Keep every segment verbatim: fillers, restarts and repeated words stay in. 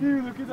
Kiülök ide,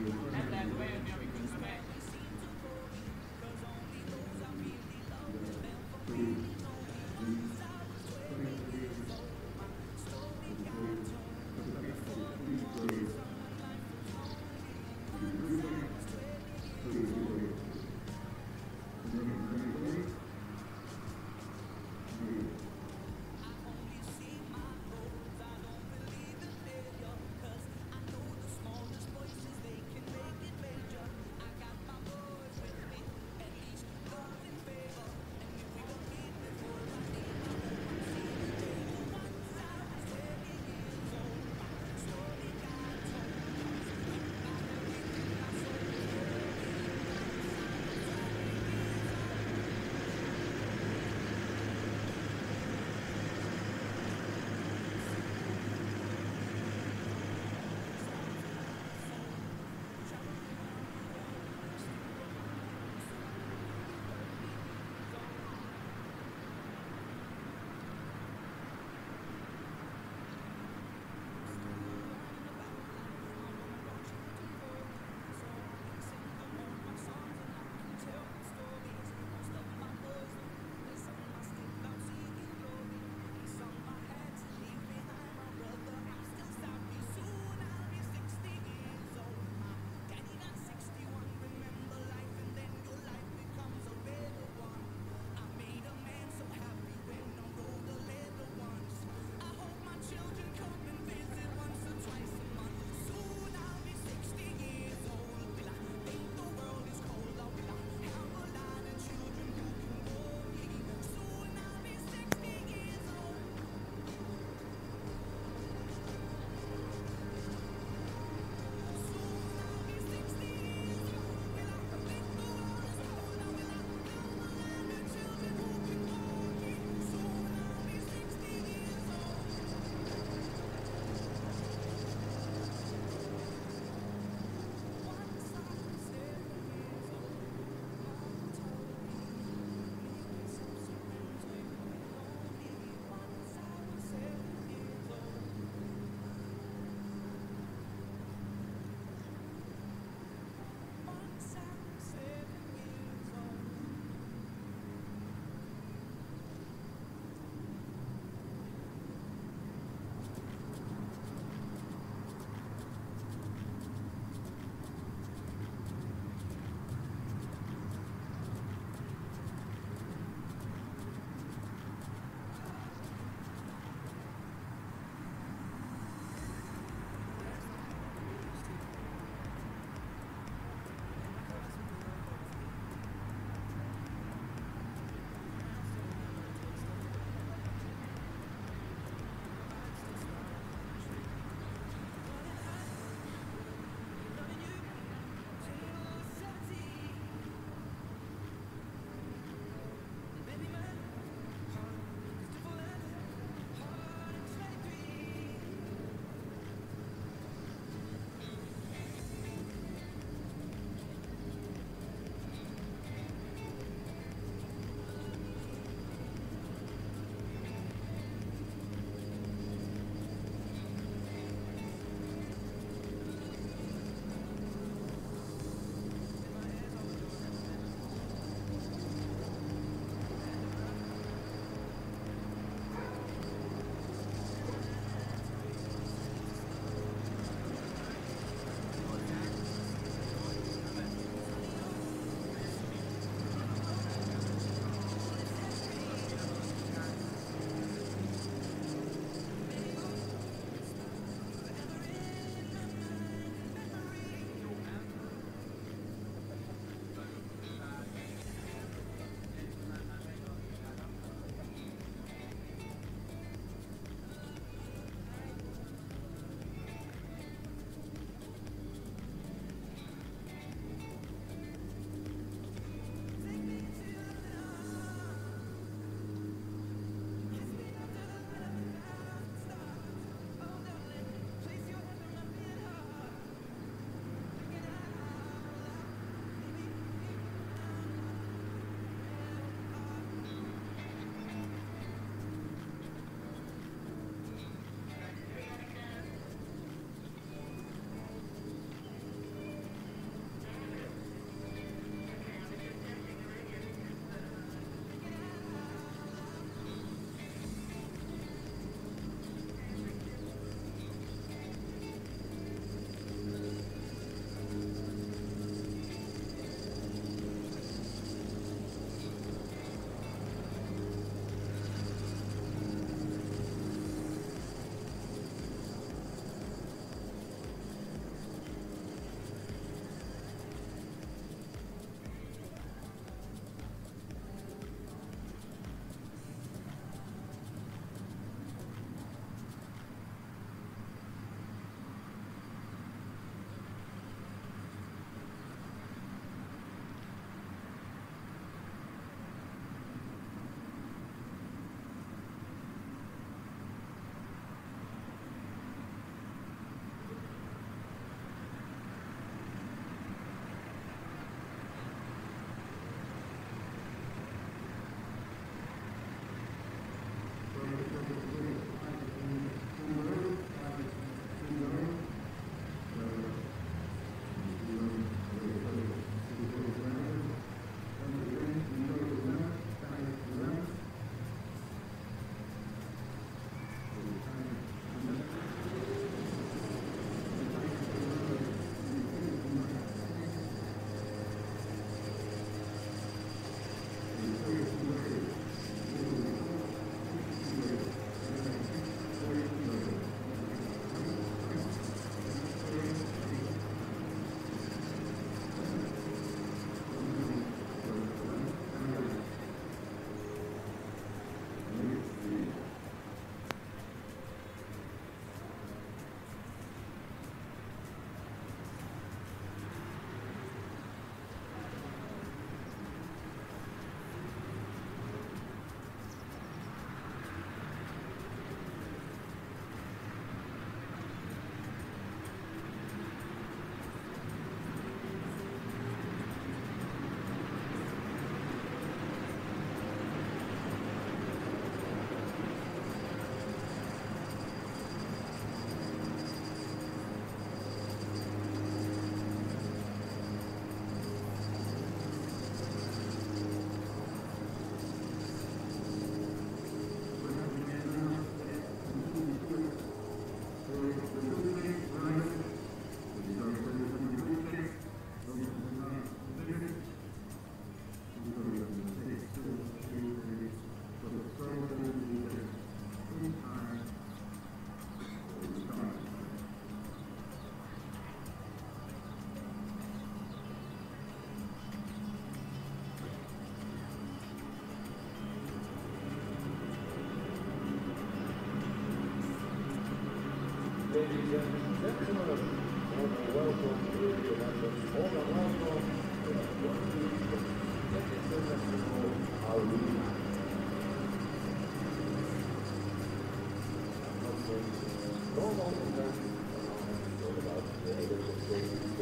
Thank you.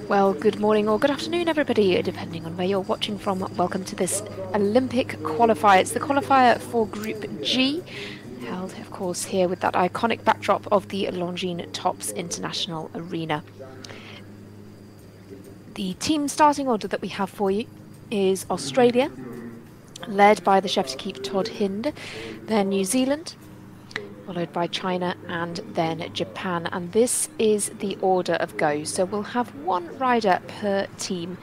Well, good morning or good afternoon, everybody, depending on where you're watching from. Welcome to this Olympic qualifier. It's the qualifier for Group G, held, of course, here with that iconic backdrop of the Longines Tops International Arena. The team starting order that we have for you is Australia, led by the chef de keep Todd Hynd, then New Zealand, followed by China and then Japan. And this is the order of go. So we'll have one rider per team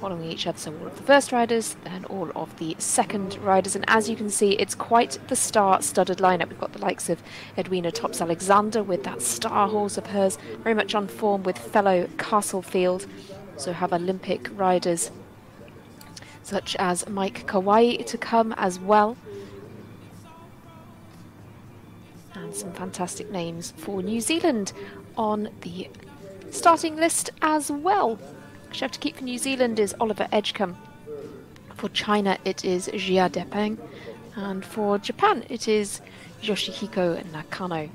following each other. So all of the first riders and all of the second riders. And as you can see, it's quite the star-studded lineup. We've got the likes of Edwina Tops-Alexander with that star horse of hers, very much on form with fellow Castlefield. So have Olympic riders such as Mike Kawai to come as well. And some fantastic names for New Zealand on the starting list as well. Chef to keep for New Zealand is Oliver Edgecombe. For China, it is Jia Depeng. And for Japan, it is Yoshihiko Nakano.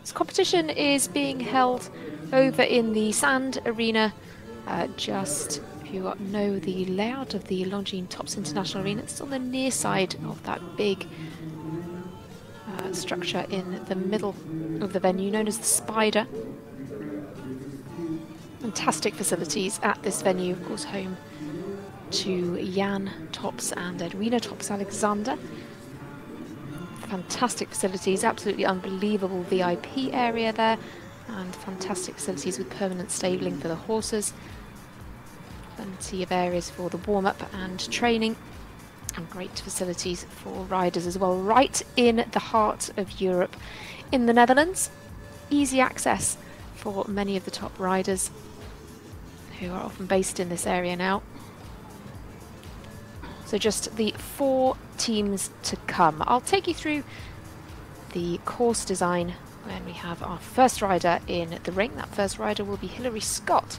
This competition is being held over in the Sand Arena. Uh, just if you know the layout of the Longines Tops International Arena, it's on the near side of that big Uh, structure in the middle of the venue known as the Spider. Fantastic facilities at this venue, of course home to Jan Tops and Edwina Tops-Alexander. Fantastic facilities, absolutely unbelievable V I P area there, and fantastic facilities with permanent stabling for the horses. Plenty of areas for the warm-up and training. And great facilities for riders as well, right in the heart of Europe in the Netherlands. Easy access for many of the top riders who are often based in this area now. So just the four teams to come. I'll take you through the course design when we have our first rider in the ring. That first rider will be Hilary Scott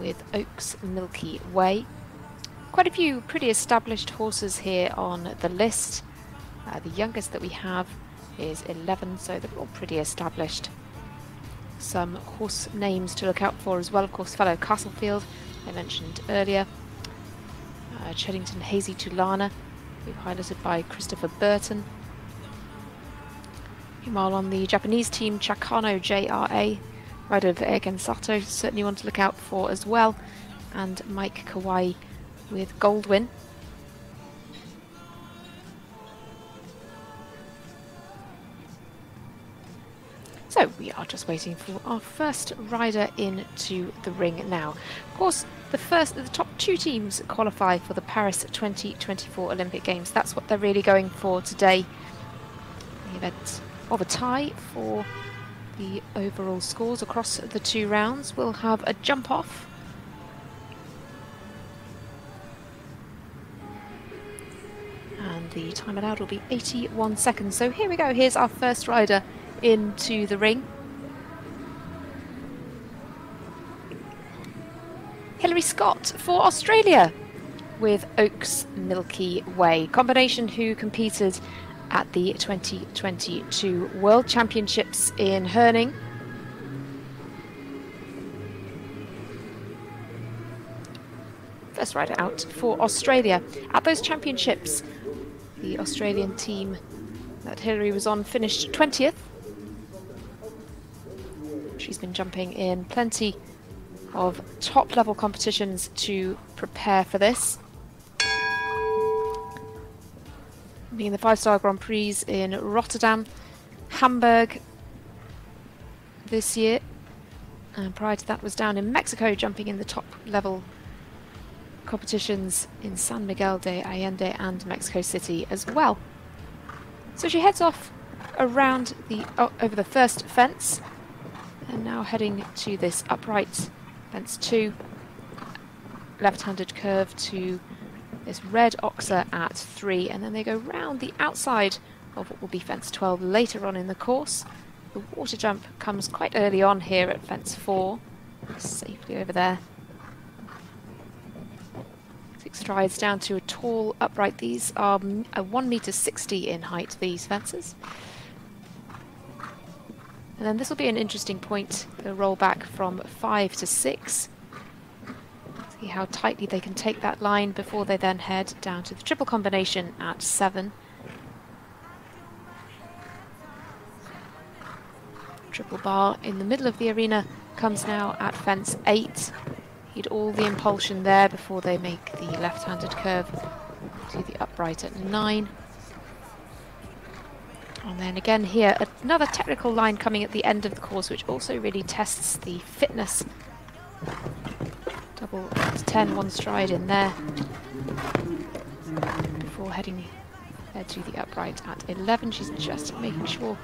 with Oaks Milky Way. Quite a few pretty established horses here on the list. Uh, the youngest that we have is eleven, so they're all pretty established. Some horse names to look out for as well, of course, fellow Castlefield, I mentioned earlier. Uh, Cheddington Hazy Tulana, we've highlighted by Christopher Burton. Meanwhile, on the Japanese team, Chacanno J R A, rider of Egan Sato, certainly one to look out for as well. And Mike Kawai with Goldwyn. So we are just waiting for our first rider into the ring now. Of course, the first, the top two teams qualify for the Paris twenty twenty-four Olympic Games. That's what they're really going for today. The event of a tie for the overall scores across the two rounds. We'll have a jump off. And the time allowed will be eighty-one seconds. So here we go. Here's our first rider into the ring. Hilary Scott for Australia with Oaks Milky Way. Combination who competed at the twenty twenty-two World Championships in Herning. First rider out for Australia. At those championships, the Australian team that Hilary was on finished twentieth. She's been jumping in plenty of top-level competitions to prepare for this. Being the five-star Grand Prix in Rotterdam, Hamburg this year. And prior to that was down in Mexico, jumping in the top-level competitions in San Miguel de Allende and Mexico City as well. So she heads off around the oh, over the first fence and now heading to this upright fence two, left-handed curve to this red oxer at three, and then they go round the outside of what will be fence twelve later on in the course. The water jump comes quite early on here at fence four, safely over there. Strides down to a tall upright. These are one meter sixty in height, these fences. And then this will be an interesting point, the roll back from five to six. See how tightly they can take that line before they then head down to the triple combination at seven. Triple bar in the middle of the arena comes now at fence eight. Need all the impulsion there before they make the left-handed curve to the upright at nine. And then again here, another technical line coming at the end of the course, which also really tests the fitness. Double at ten, one stride in there, before heading there to the upright at eleven. She's just making sure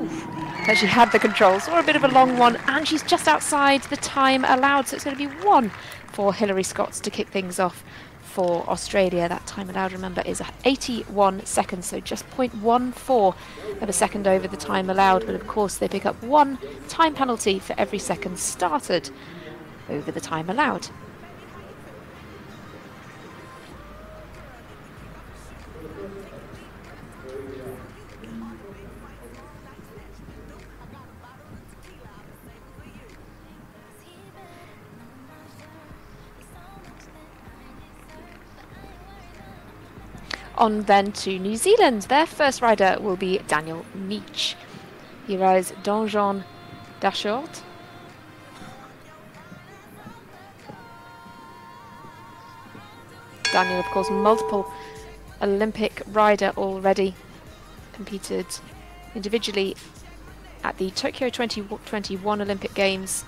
oof, that she had the controls. Saw a bit of a long one, and she's just outside the time allowed, so it's going to be one for Hilary Scott to kick things off for Australia. That time allowed, remember, is eighty-one seconds, so just zero point one four of a second over the time allowed, but of course they pick up one time penalty for every second started over the time allowed. On then to New Zealand. Their first rider will be Daniel Meech. He rides Donjon Dashort. Daniel, of course, multiple Olympic rider already. Competed individually at the Tokyo twenty twenty-one Olympic Games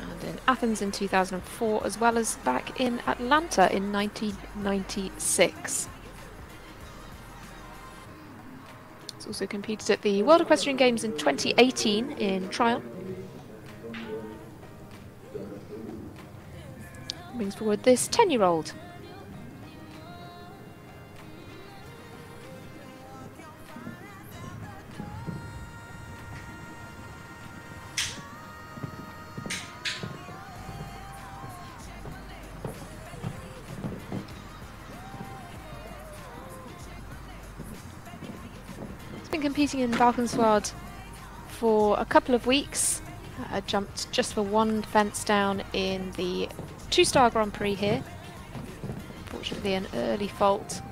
and in Athens in two thousand four, as well as back in Atlanta in nineteen ninety-six. He's also competed at the World Equestrian Games in twenty eighteen in trial. Brings forward this ten-year-old. He's been competing in Valkenswaard for a couple of weeks. Uh, jumped just for one fence down in the two-star Grand Prix here. Unfortunately, an early fault.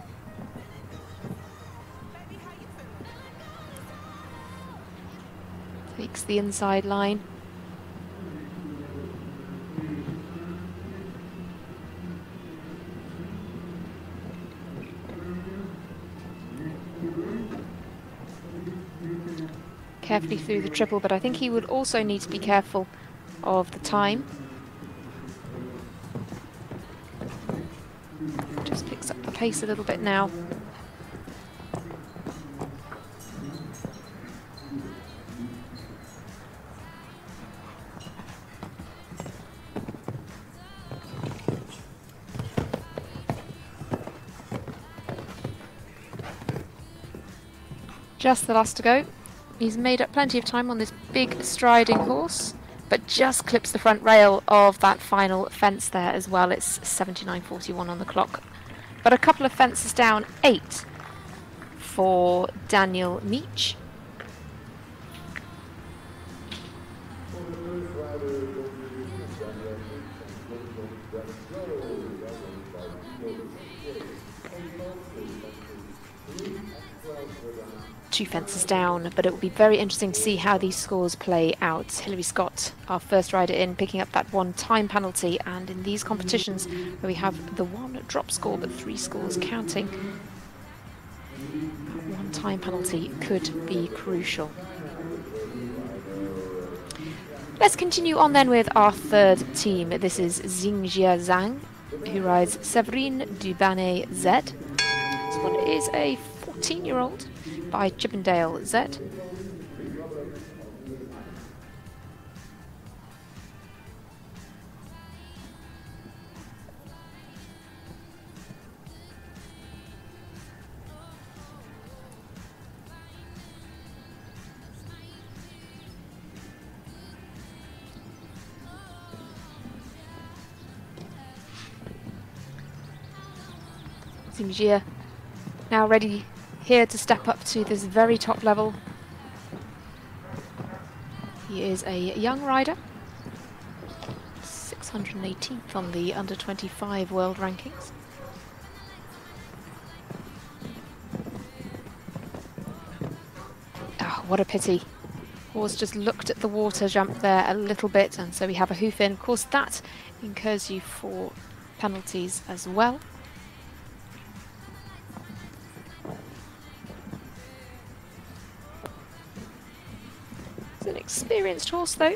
Takes the inside line. Carefully through the triple, but I think he would also need to be careful of the time. Just picks up the pace a little bit now. Just the last to go. He's made up plenty of time on this big striding horse, but just clips the front rail of that final fence there as well. It's seventy-nine forty-one on the clock, but a couple of fences down, eight for Daniel Meech. Two fences down, but it will be very interesting to see how these scores play out. Hilary Scott, our first rider in, picking up that one time penalty, and in these competitions where we have the one drop score but three scores counting, that one time penalty could be crucial. Let's continue on then with our third team. This is Xingjia Zhang, who rides Severine du Banney Z. This one is a fourteen-year-old by Chippendale Z. Xingjia now ready here to step up to this very top level He is a young rider, six hundred eighteenth on the under twenty-five world rankings. Oh, what a pity. Horse just looked at the water jump there a little bit, and so we have a hoof in. Of course, that incurs you for penalties as well. It's an experienced horse, though.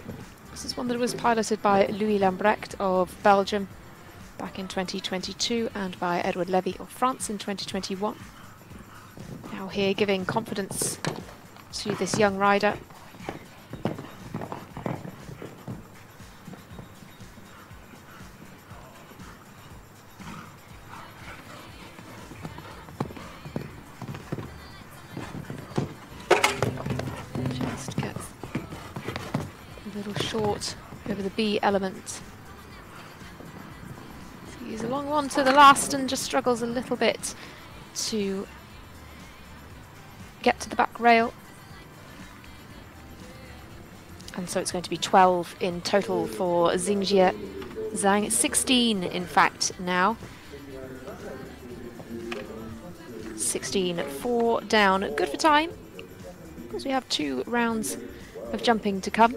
This is one that was piloted by Louis Lambrecht of Belgium back in twenty twenty-two and by Edward Levy of France in twenty twenty-one. Now here giving confidence to this young rider. Over the B element. So he's a long one to the last and just struggles a little bit to get to the back rail. And so it's going to be twelve in total for Xingjia Zhang. sixteen in fact now. sixteen four down. Good for time, because we have two rounds of jumping to come.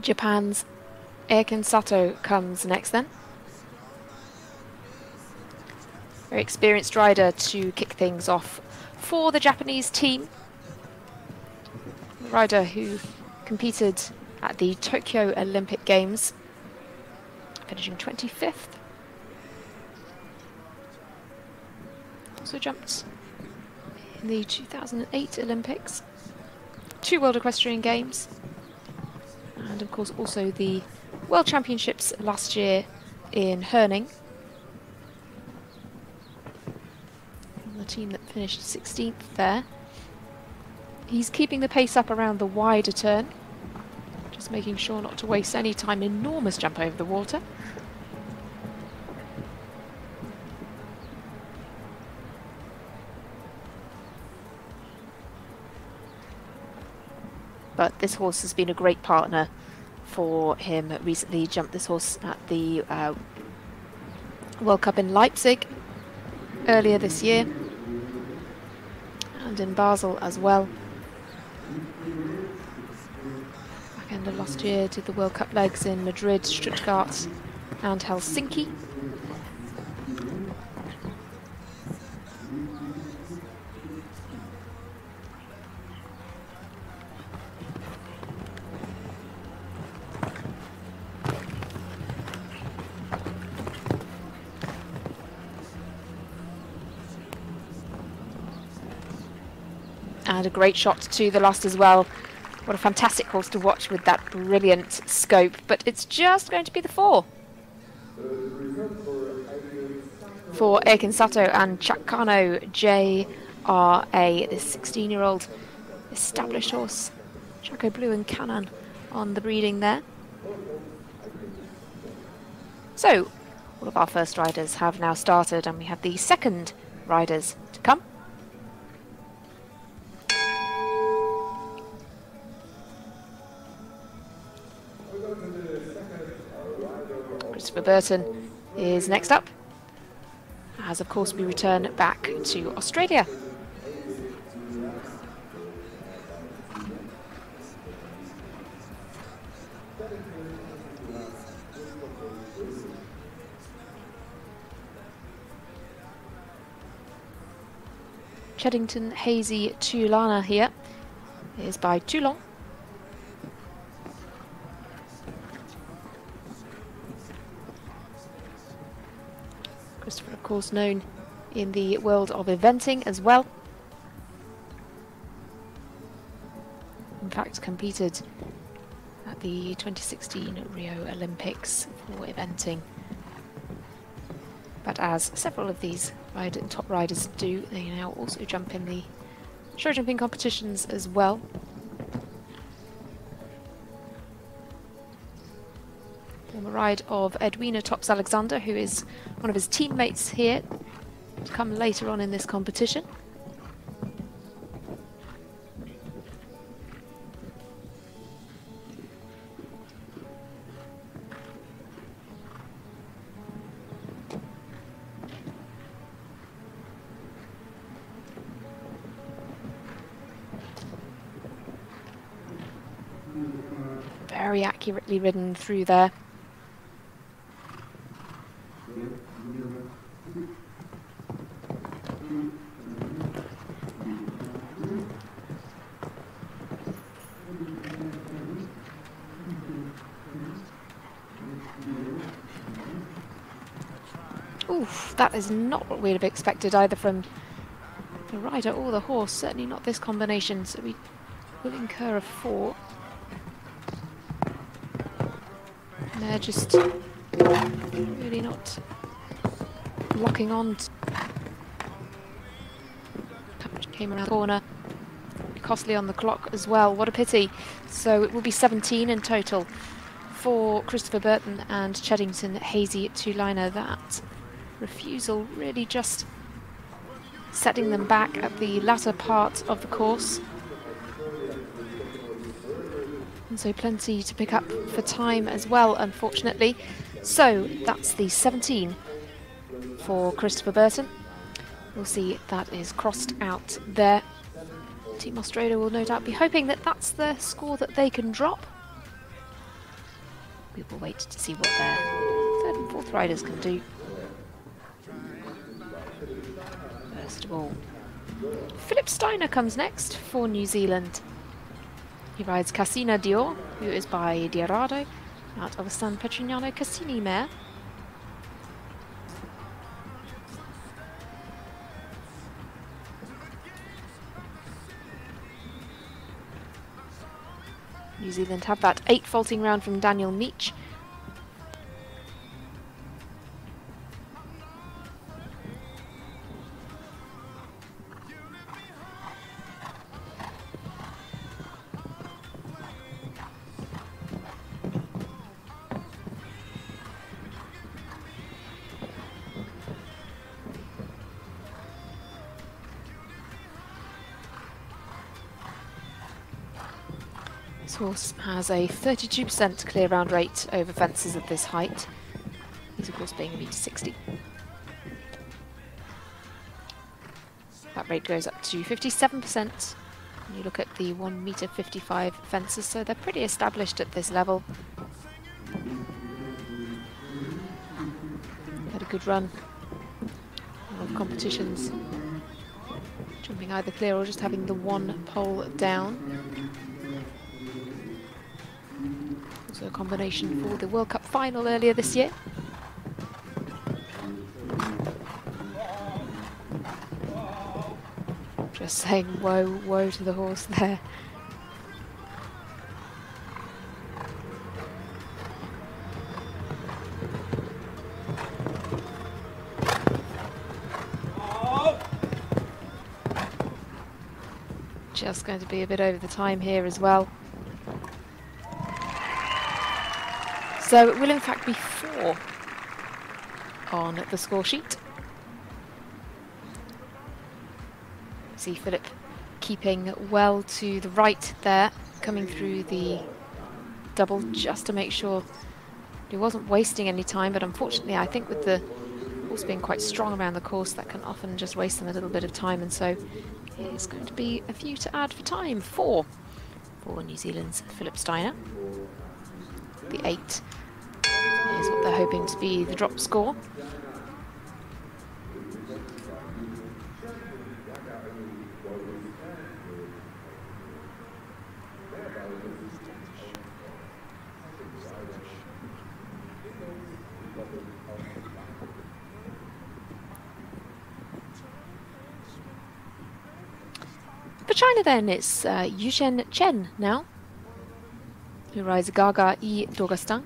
Japan's Egan Sato comes next then. Very experienced rider to kick things off for the Japanese team. A rider who competed at the Tokyo Olympic Games, finishing twenty-fifth. Also jumped in the two thousand eight Olympics, two World Equestrian Games, and of course also the World Championships last year in Herning. And the team that finished sixteenth there. He's keeping the pace up around the wider turn, just making sure not to waste any time. Enormous jump over the water. But this horse has been a great partner for him recently. He jumped this horse at the uh, World Cup in Leipzig earlier this year, and in Basel as well. Back end of last year did the World Cup legs in Madrid, Stuttgart and Helsinki. A great shot to the last as well. What a fantastic horse to watch with that brilliant scope. But it's just going to be the four for Egan Sato and Chacanno J R A. This sixteen-year-old established horse, Chacco Blue and Canan on the breeding there. So all of our first riders have now started, and we have the second riders to come. Christopher Burton is next up, as of course we return back to Australia. Cheddington Hazy Tulana here is by Toulon. Christopher, of course, known in the world of eventing as well. In fact, competed at the twenty sixteen Rio Olympics for eventing. But as several of these top riders do, they now also jump in the show jumping competitions as well. On the ride of Edwina Tops-Alexander, who is one of his teammates here, to come later on in this competition. Very accurately ridden through there. Oof, that is not what we'd have expected either from the rider or the horse, certainly not this combination, so we will incur a four. And they're just really not locking on. Came around the corner. Costly on the clock as well. What a pity. So it will be seventeen in total for Christopher Burton and Cheddington Hazy Tulana. That refusal really just setting them back at the latter part of the course. And so plenty to pick up for time as well, unfortunately. So that's the seventeen for Christopher Burton. We'll see that is crossed out there. Team Australia will no doubt be hoping that that's the score that they can drop. We will wait to see what their third and fourth riders can do. First of all, Philipp Steiner comes next for New Zealand. He rides Cassina Dior, who is by Diarado, out of a San Petrignano Cassini mare. New Zealand have that eight faulting round from Daniel Meech. Horse has a thirty-two percent clear round rate over fences at this height. He's of course being reached sixty. That rate goes up to fifty-seven percent when you look at the one meter fifty-five fences, so they're pretty established at this level. Had a good run of competitions, jumping either clear or just having the one pole down. So a combination for the World Cup final earlier this year. Just saying whoa, whoa to the horse there. Just going to be a bit over the time here as well. So it will in fact be four on the score sheet. See Philipp keeping well to the right there, coming through the double just to make sure he wasn't wasting any time, but unfortunately I think with the horse being quite strong around the course, that can often just waste them a little bit of time, and so it's going to be a few to add for time. Four for New Zealand's Philipp Steiner. The eight is what they're hoping to be the drop score. For China then, it's uh, Yu Shen Chen now, who rides Gaga I Dorgastang.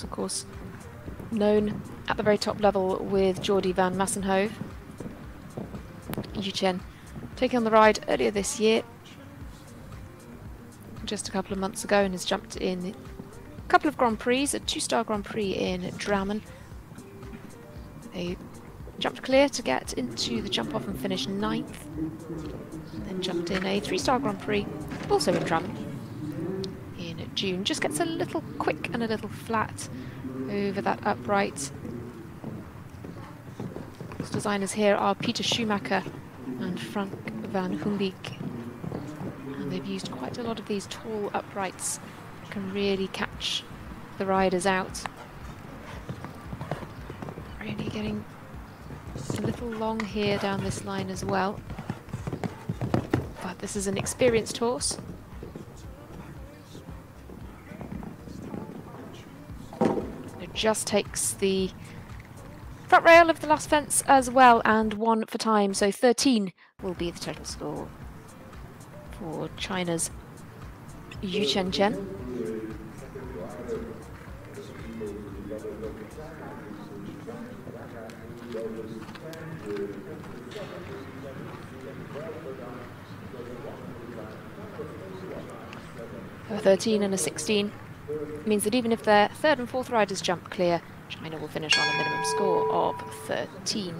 Tops, of course, known at the very top level with Jordi van Massenhove. Yu Chen taking on the ride earlier this year, just a couple of months ago, and has jumped in a couple of Grand Prix, a two-star Grand Prix in Drammen. They jumped clear to get into the jump-off and finish ninth, and then jumped in a three-star Grand Prix, also in Drammen, in June. Just gets a little quick and a little flat over that upright. His designers here are Peter Schumacher and Frank van Humbeek, and they've used quite a lot of these tall uprights that can really catch the riders out. Really getting a little long here down this line as well, but this is an experienced horse. It just takes the front rail of the last fence as well, and one for time, so thirteen will be the total score for China's Yu Shen Chen. A thirteen and a sixteen means that even if their third and fourth riders jump clear, China will finish on a minimum score of thirteen.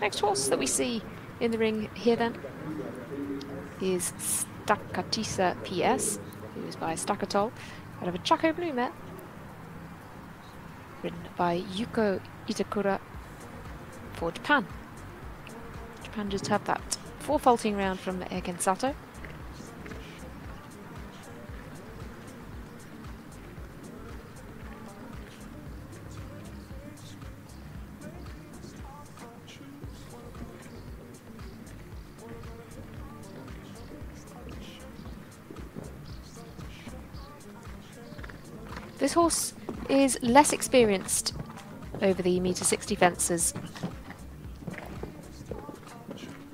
Next horse that we see in the ring here then is Stakatisa P S, who is by Stakatol, out of a Chacco Blue mare, ridden by Yuko Itakura for Japan. Japan just had that four-faulting round from Egan Sato. This horse is less experienced over the metre sixty fences.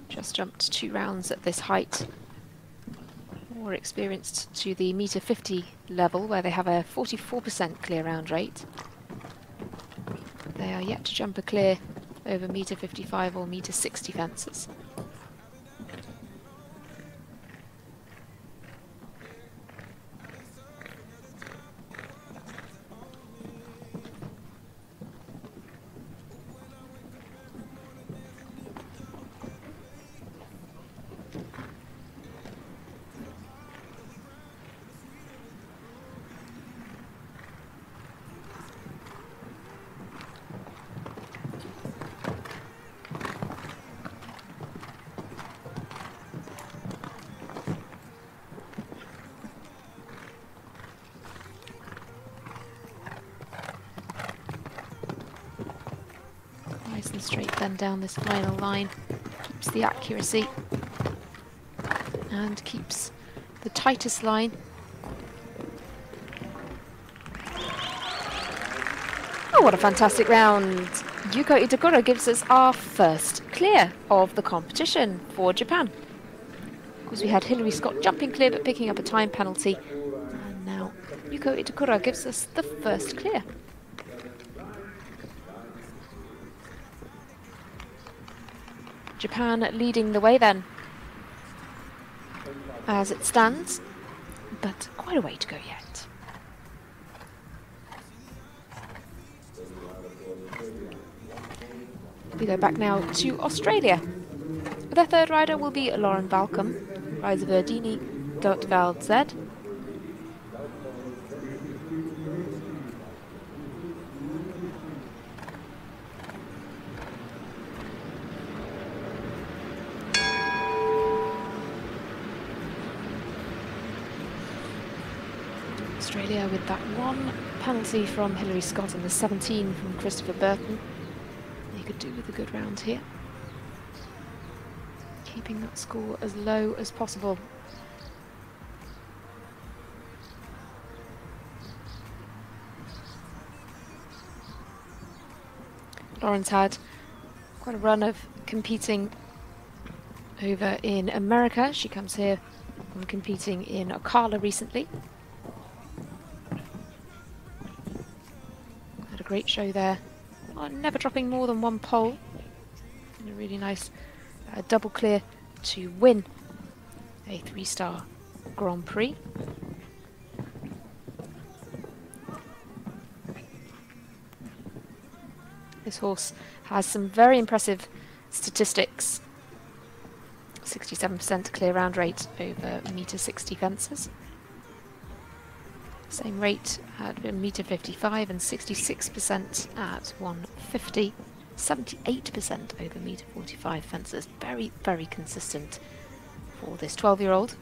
Just jumped two rounds at this height. More experienced to the metre fifty level, where they have a forty-four percent clear round rate. They are yet to jump a clear over metre fifty-five or metre sixty fences. Down this final line, keeps the accuracy and keeps the tightest line. Oh, what a fantastic round! Yuko Itakura gives us our first clear of the competition for Japan. Of course, we had Hilary Scott jumping clear but picking up a time penalty, and now Yuko Itakura gives us the first clear. Japan leading the way then, as it stands, but quite a way to go yet. We go back now to Australia. Their third rider will be Lauren Balcombe, rides Verdini dot Val Z. With that one penalty from Hilary Scott and the seventeen from Christopher Burton. They could do with a good round here. Keeping that score as low as possible. Lauren's had quite a run of competing over in America. She comes here from competing in Ocala recently. great show there. Oh, never dropping more than one pole. And a really nice uh, double clear to win a three-star Grand Prix. This horse has some very impressive statistics. sixty-seven percent clear round rate over metre sixty fences. Same rate at metre fifty-five and sixty-six percent at one fifty. seventy-eight percent over metre forty-five fences. Very, very consistent for this twelve-year-old.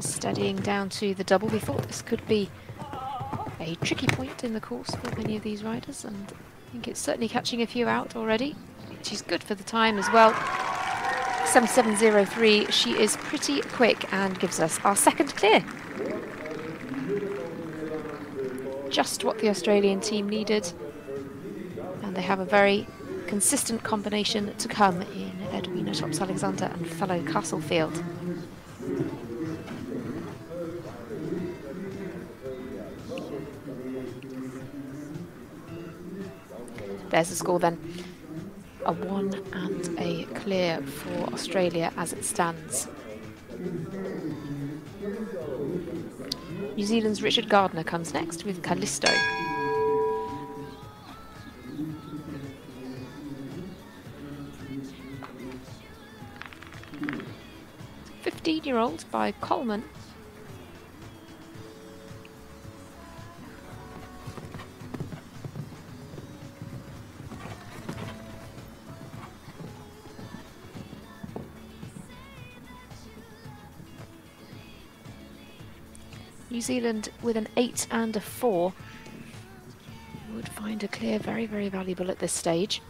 Steadying down to the double. We thought this could be a tricky point in the course for many of these riders, and I think it's certainly catching a few out already. She's good for the time as well. seventy-seven oh three, she is pretty quick and gives us our second clear. Just what the Australian team needed, and they have a very consistent combination to come in Edwina Tops-Alexander and fellow Castlefield. There's the score then, a one and a clear for Australia as it stands. New Zealand's Richard Gardner comes next with Callisto. fifteen-year-old by Coleman. New Zealand with an eight and a four would find a clear very, very valuable at this stage.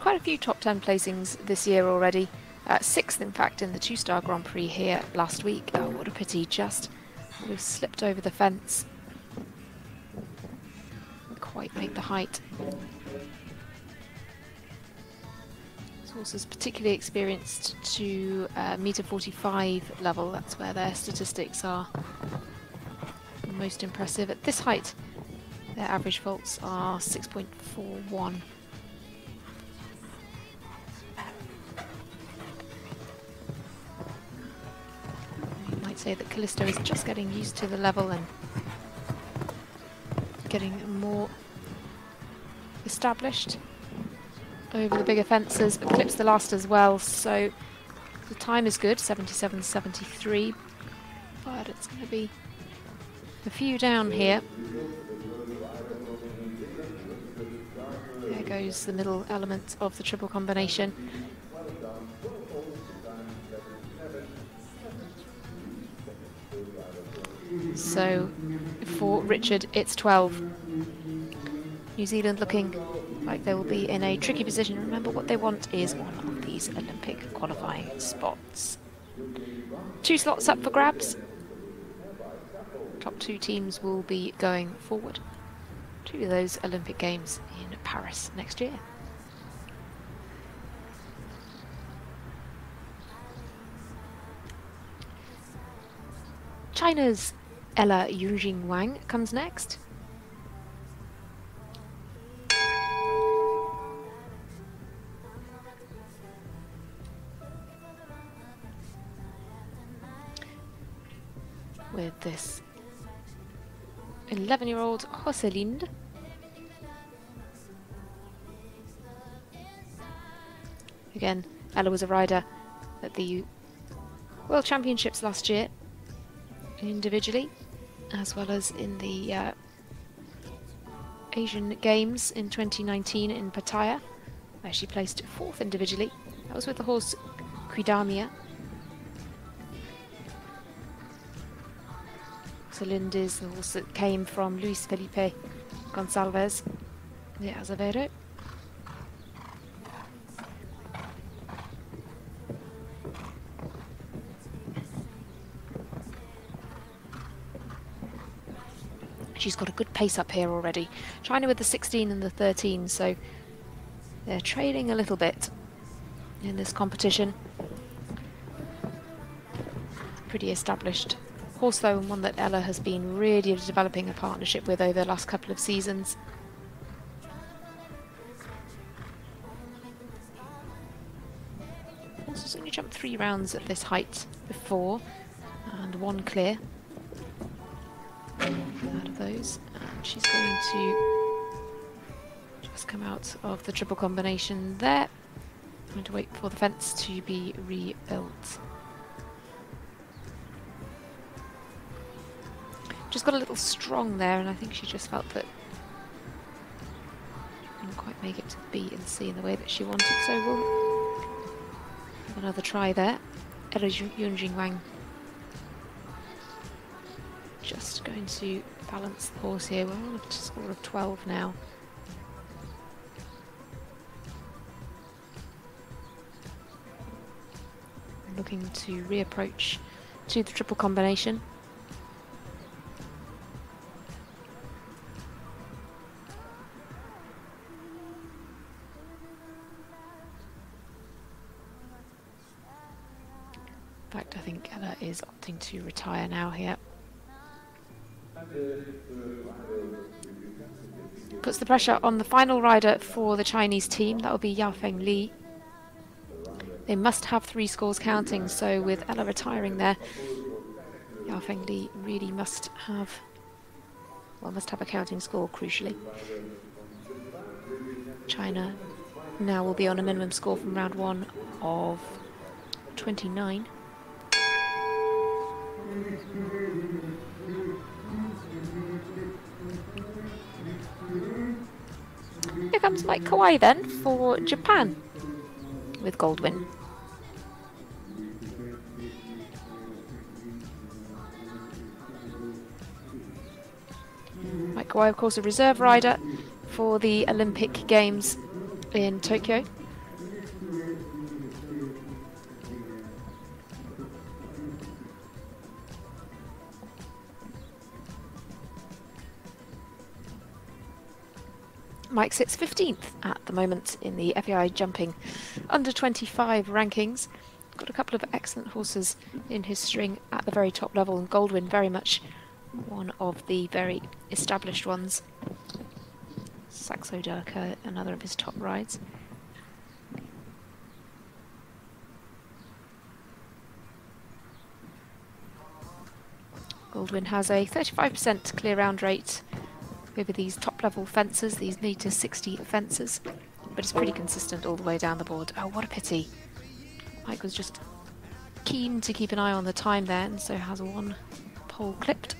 Quite a few top ten placings this year already. Uh, sixth, in fact, in the two-star Grand Prix here last week. Oh, what a pity, just would have slipped over the fence. Didn't quite make the height. This horse is particularly experienced to uh, metre forty-five level. That's where their statistics are most impressive. At this height, their average faults are six point four one. That Callisto is just getting used to the level and getting more established over the bigger fences, but clips the last as well, so the time is good, seventy-seven seventy-three, but it's going to be a few down here. There goes the middle element of the triple combination. So for Richard, it's twelve. New Zealand looking like they will be in a tricky position. Remember, what they want is one of these Olympic qualifying spots. Two slots up for grabs. Top two teams will be going forward to those Olympic Games in Paris next year. China's Ella Yuxing Wang comes next. With this eleven-year-old Joselind. Again, Ella was a rider at the World Championships last year, individually, as well as in the uh, Asian Games in twenty nineteen in Pattaya. where she placed fourth individually. That was with the horse Quidamia. Solindes, the horse that came from Luis Felipe Gonçalves de Azevedo. She's got a good pace up here already. China with the sixteen and the thirteen, so they're trailing a little bit in this competition. Pretty established horse though, and one that Ella has been really developing a partnership with over the last couple of seasons. Horse has only jumped three rounds at this height before, and one clear. Those, and she's going to just come out of the triple combination there. I'm going to wait for the fence to be rebuilt. Just got a little strong there, and I think she just felt that she couldn't quite make it to B and C in the way that she wanted, so we'll have another try there. Ella Yuxing Wang just going to balance the horse here. We're on a score of twelve now. Looking to reapproach to the triple combination. In fact, I think Ella is opting to retire now here. Puts the pressure on the final rider for the Chinese team. That will be Yao Feng Li. They must have three scores counting, so with Ella retiring there, Yao Feng Li really must have, well, must have a counting score, crucially. China now will be on a minimum score from round one of twenty-nine. Here comes Mike Kawai then for Japan with Goldwyn. Mike Kawai, of course, a reserve rider for the Olympic Games in Tokyo. Mike sits fifteenth at the moment in the F A I jumping under twenty-five rankings. Got a couple of excellent horses in his string at the very top level, and Goldwyn very much one of the very established ones. Saxo Durka, another of his top rides. Goldwyn has a thirty-five percent clear round rate over these top-level fences, these metre sixty fences, but it's pretty consistent all the way down the board. Oh, what a pity. Mike was just keen to keep an eye on the time there, and so has one pole clipped.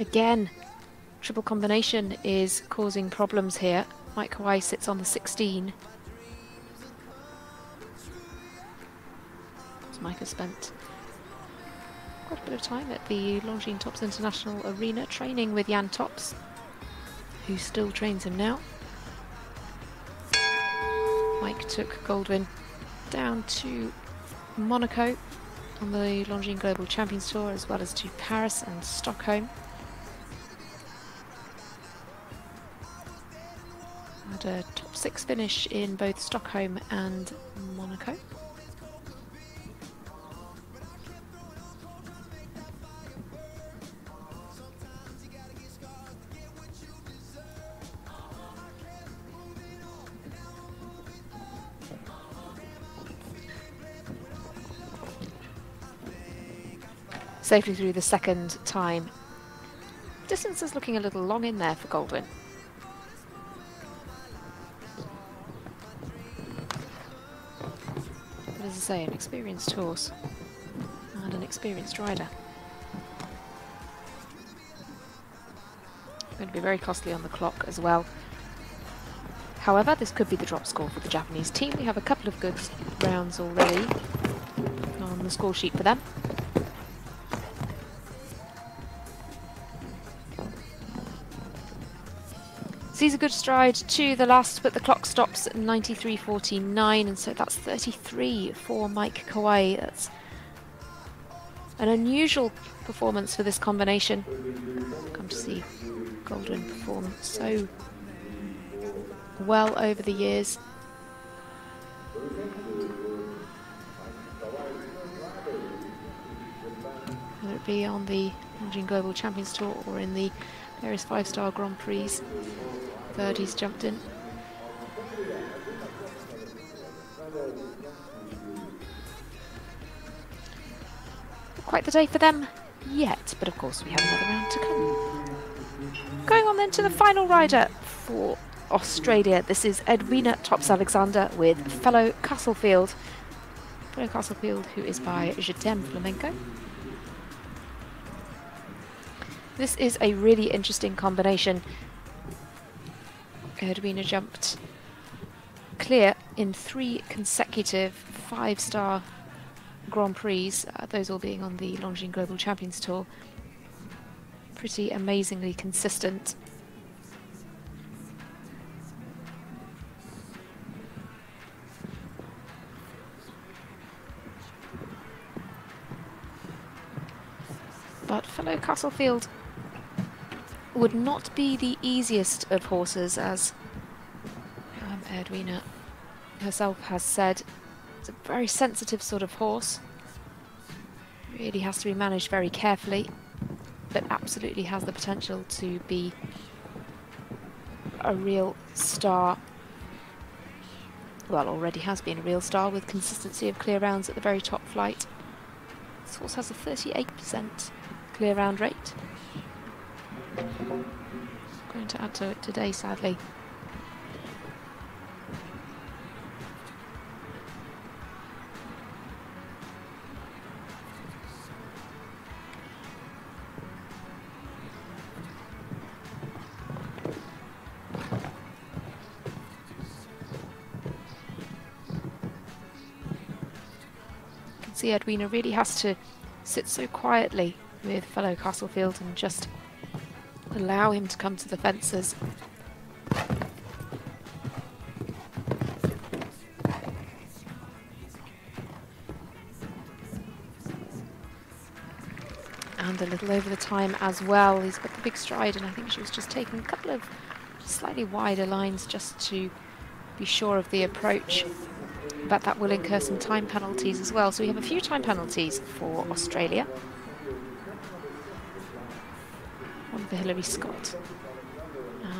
Again, triple combination is causing problems here. Mike Kawai sits on the sixteen. Mike has spent quite a bit of time at the Longines Tops International Arena training with Jan Tops, who still trains him now. Mike took Goldwyn down to Monaco on the Longines Global Champions Tour, as well as to Paris and Stockholm. Had a top six finish in both Stockholm and Monaco. Safely through the second time. Distance is looking a little long in there for Goldwyn. But as I say, an experienced horse. experienced rider. Going to be very costly on the clock as well. However, this could be the drop score for the Japanese team. We have a couple of good rounds already on the score sheet for them. Sees a good stride to the last, but the clock stops at ninety-three forty-nine, and so that's thirty-three for Mike Kawai. That's an unusual performance for this combination. Come to see Goldwyn perform so well over the years. Whether it be on the Longines Global Champions Tour or in the various five-star Grand Prix, third he's jumped in. Not quite the day for them yet, but of course we have another round to come. Going on then to the final rider for Australia. This is Edwina Tops-Alexander with fellow Castlefield. Fellow Castlefield, who is by Je T'aime Flamenco. This is a really interesting combination. Edwina jumped clear in three consecutive five-star Grand Prix, uh, those all being on the Longines Global Champions Tour. Pretty amazingly consistent. But fellow Castlefield would not be the easiest of horses, as um, Edwina herself has said. It's a very sensitive sort of horse. Really has to be managed very carefully, but absolutely has the potential to be a real star. Well, already has been a real star with consistency of clear rounds at the very top flight. This horse has a thirty-eight percent. Clear round rate. Going to add to it today, sadly. You can see Edwina really has to sit so quietly with fellow Castlefield and just allow him to come to the fences. And a little over the time as well. He's got the big stride, and I think she was just taking a couple of slightly wider lines just to be sure of the approach. But that will incur some time penalties as well. So we have a few time penalties for Australia. For Hilary Scott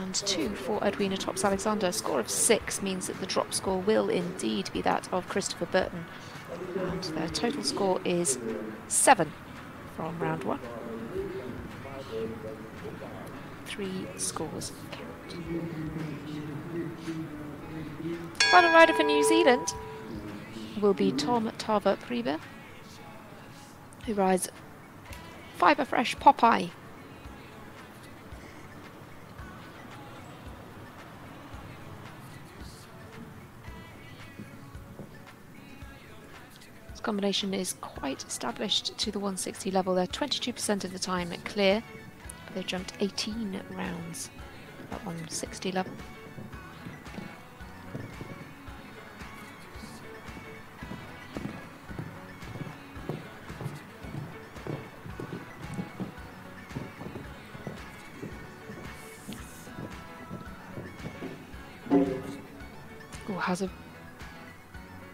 and two for Edwina Tops-Alexander. A score of six means that the drop score will indeed be that of Christopher Burton, and their total score is seven from round one. Three scores count. Final rider for New Zealand will be Tom Tarver-Priebe, who rides Fiberfresh Popeye. Combination is quite established to the one sixty level. They're twenty-two percent of the time at clear. They've jumped eighteen rounds at one sixty level. Oh, has a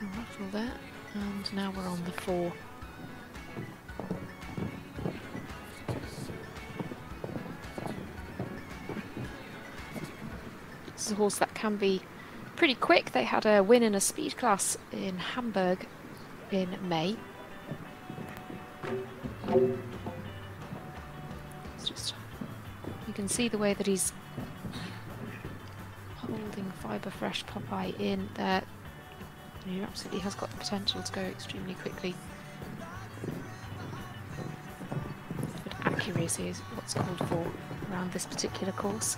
rattle there. And now we're on the four. This is a horse that can be pretty quick. They had a win in a speed class in Hamburg in May. It's just, you can see the way that he's holding Fiberfresh Popeye in there. He absolutely has got the potential to go extremely quickly. Agility racing is what's called for around this particular course.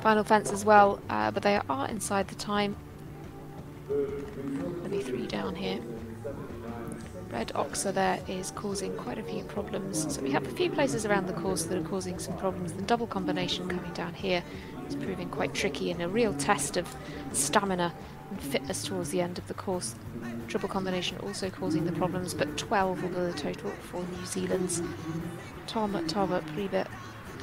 Final fence as well, uh, but they are inside the time. Only three down here. Red Oxer there is causing quite a few problems. So we have a few places around the course that are causing some problems. The double combination coming down here is proving quite tricky and a real test of stamina and fitness towards the end of the course. Triple combination also causing the problems, but twelve will be the total for New Zealand's Tom Tarver-Priebe.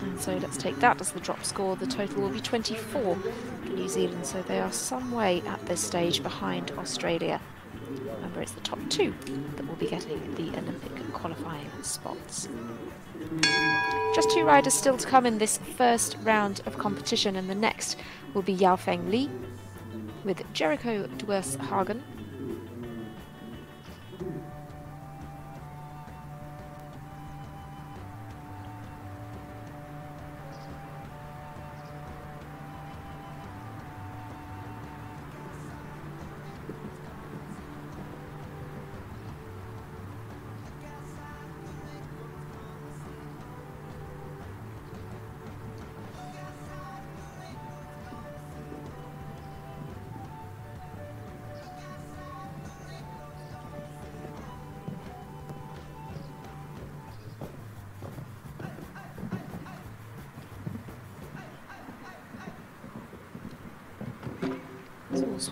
And so let's take that as the drop score. The total will be twenty-four for New Zealand, so they are some way at this stage behind Australia. Remember, it's the top two that will be getting the Olympic qualifying spots. Just two riders still to come in this first round of competition, and the next will be Yao Feng Li with Jericho Duershagen.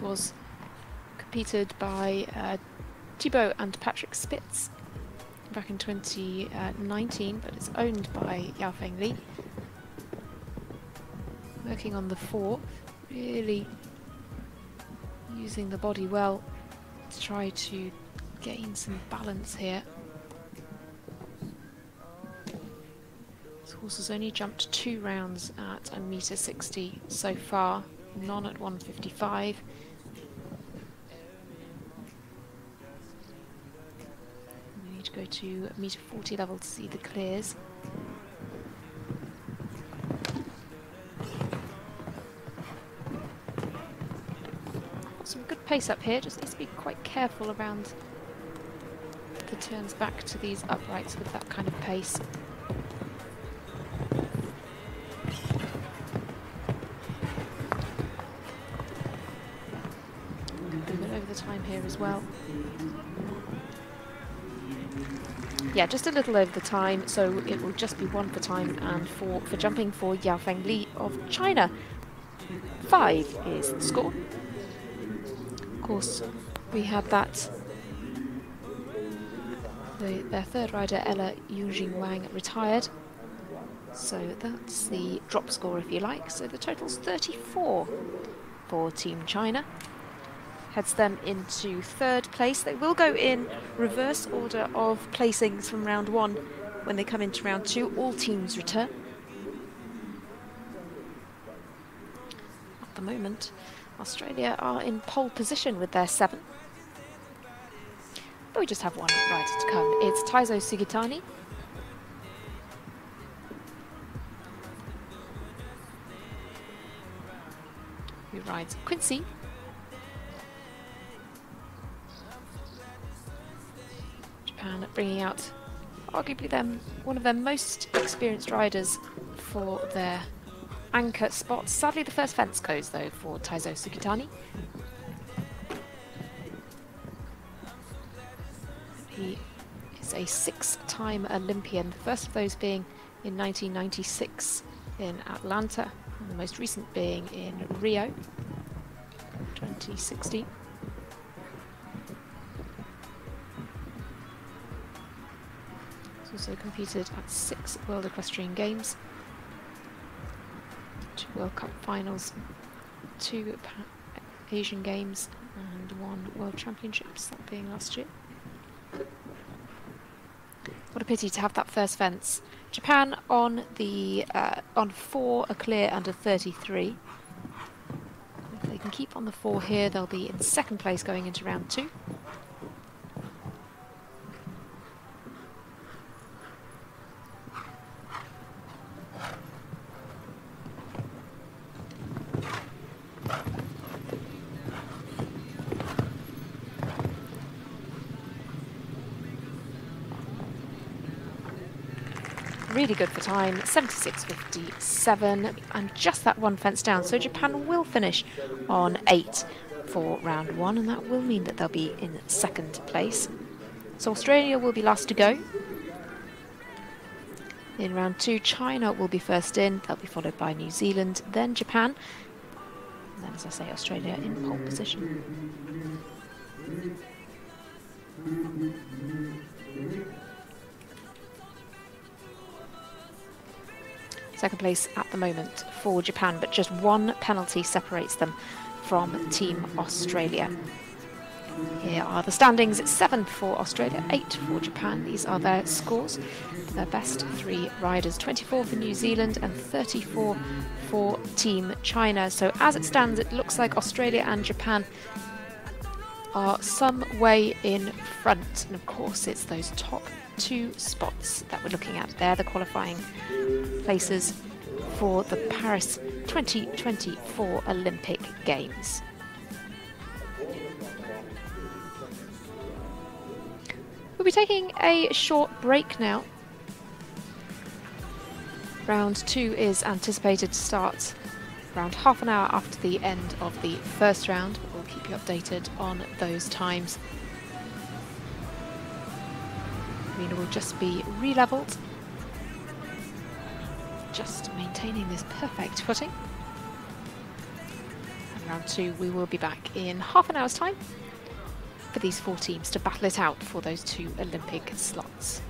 Was competed by uh, Thibaut and Patrick Spitz back in twenty nineteen, but it's owned by Yao Feng Li. Working on the four, really using the body well to try to gain some balance here. This horse has only jumped two rounds at a metre sixty so far, none at one fifty-five. We need to go to meter forty level to see the clears. Some good pace up here, just needs to be quite careful around the turns back to these uprights with that kind of pace. As well. Yeah, just a little over the time, so it will just be one for time and four for jumping for Yao Feng Li of China. Five is the score. Of course, we had that the, their third rider Ella Yuxing Wang retired, so that's the drop score if you like. So the total's thirty-four for Team China. Heads them into third place. They will go in reverse order of placings from round one. When they come into round two, all teams return. At the moment, Australia are in pole position with their seven. But we just have one rider to come. It's Taizo Sugitani. Who rides Quincy. And bringing out arguably them, one of their most experienced riders for their anchor spot. Sadly, the first fence goes, though, for Taizo Sugitani. He is a six-time Olympian, the first of those being in nineteen ninety-six in Atlanta, and the most recent being in Rio, twenty sixteen. Also competed at six World Equestrian Games, two World Cup finals, two Asian Games, and one World Championships, that being last year. What a pity to have that first fence. Japan on the uh, on four, a clear, and a thirty-three. If they can keep on the four here, they'll be in second place going into round two. Really good for time, seventy-six fifty-seven, and just that one fence down. So Japan will finish on eight for round one, and that will mean that they'll be in second place. So Australia will be last to go. In round two, China will be first in. They'll be followed by New Zealand, then Japan. And then, as I say, Australia in pole position. Second place at the moment for Japan, but just one penalty separates them from Team Australia. Here are the standings. It's seven for Australia, eight for Japan. These are their scores. Their best three riders, twenty-four for New Zealand and thirty-four for Team China. So as it stands, it looks like Australia and Japan are some way in front. And of course, it's those top two spots that we're looking at there, the qualifying places for the Paris twenty twenty-four Olympic Games. We'll be taking a short break now. Round two is anticipated to start around half an hour after the end of the first round. We'll keep you updated on those times. Arena will just be re-leveled. Just maintaining this perfect footing. And round two, we will be back in half an hour's time for these four teams to battle it out for those two Olympic slots.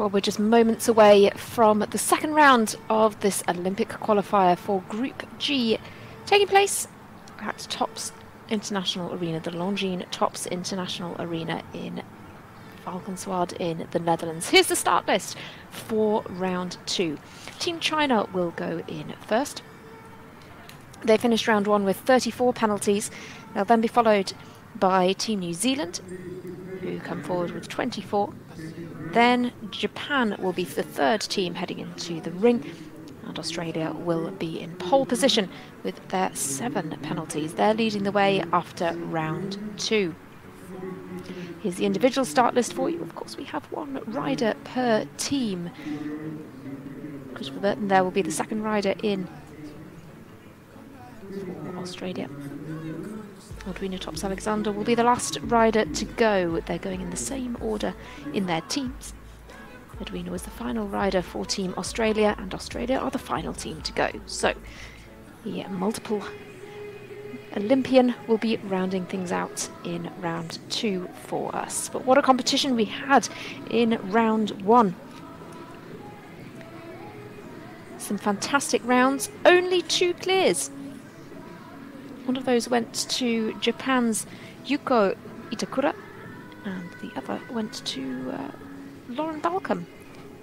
Well, we're just moments away from the second round of this Olympic qualifier for Group G, taking place at Tops International Arena, the Longines Tops International Arena in Valkenswaard in the Netherlands. Here's the start list for round two. Team China will go in first. They finished round one with thirty-four penalties. They'll then be followed by Team New Zealand, who come forward with twenty-four. Then Japan will be the third team heading into the ring, and Australia will be in pole position with their seven penalties. They're leading the way after round two. Here's the individual start list for you. Of course, we have one rider per team. Christopher Burton there will be the second rider in for Australia. Edwina Tops-Alexander will be the last rider to go. They're going in the same order in their teams. Edwina was the final rider for Team Australia, and Australia are the final team to go. So the multiple Olympian will be rounding things out in round two for us. But what a competition we had in round one. Some fantastic rounds, only two clears. One of those went to Japan's Yuko Itakura, and the other went to uh, Lauren Balcombe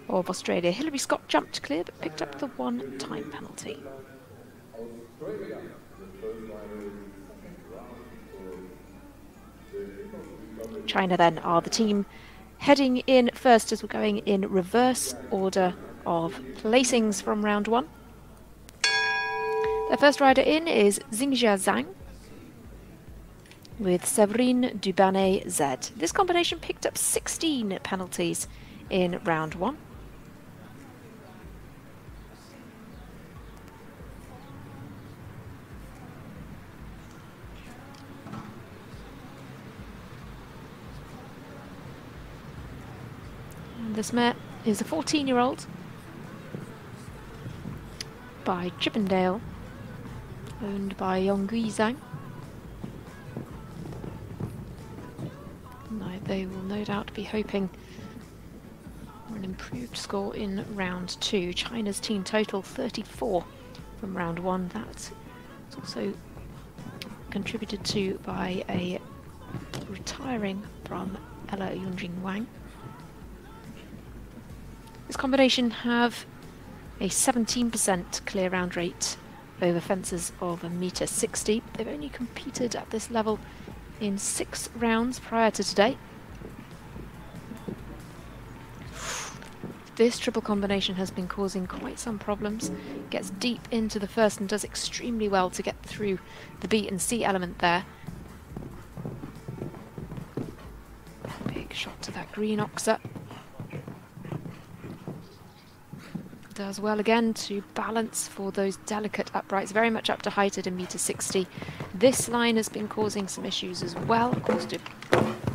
of Australia. Hilary Scott jumped clear but picked up the one-time penalty. China then are the team heading in first, as we're going in reverse order of placings from round one. The first rider in is Xingjia Zhang with Severine du Banney Z. This combination picked up sixteen penalties in round one. And this mare is a fourteen-year-old by Chippendale, owned by Yonggui Zhang. Now they will no doubt be hoping for an improved score in round two. China's team total thirty-four from round one. That's also contributed to by a retiring from Ella Yuxing Wang. This combination have a seventeen percent clear round rate over fences of a metre sixty. They've only competed at this level in six rounds prior to today. This triple combination has been causing quite some problems. Gets deep into the first and does extremely well to get through the B and C element there. Big shot to that green oxer. Does well again to balance for those delicate uprights, very much up to height at a metre sixty. This line has been causing some issues as well, of course, to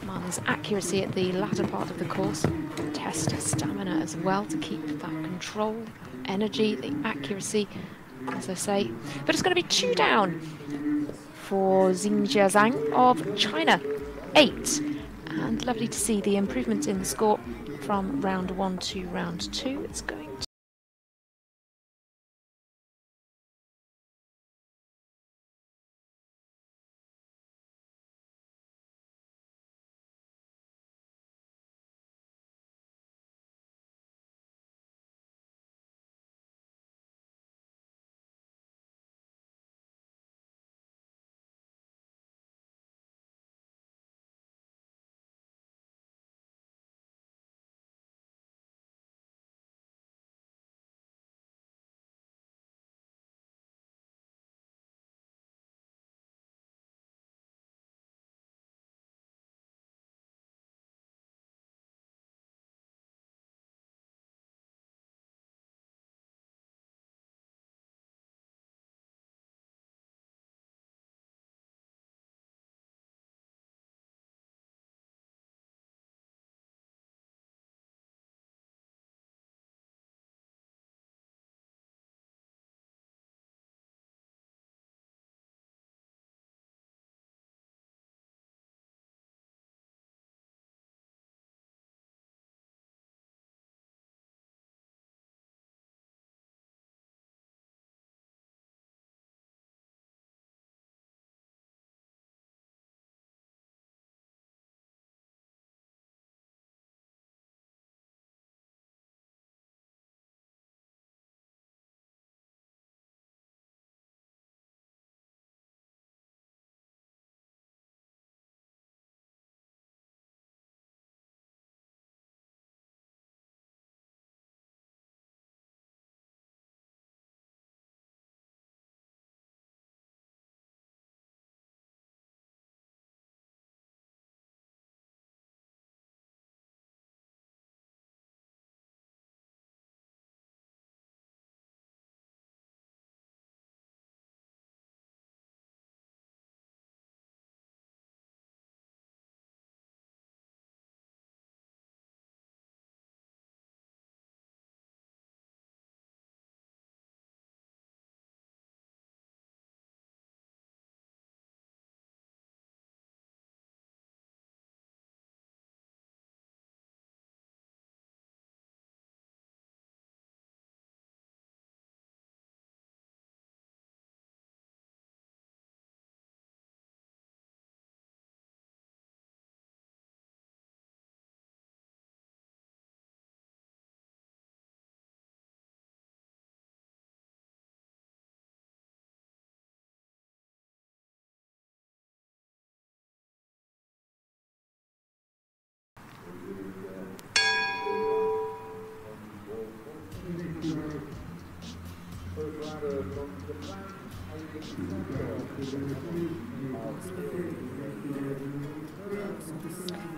man's accuracy at the latter part of the course. Test stamina as well to keep that control, energy, the accuracy, as I say. But it's going to be two down for Xingjia Zhang of China, eight. And lovely to see the improvement in the score from round one to round two. It's going to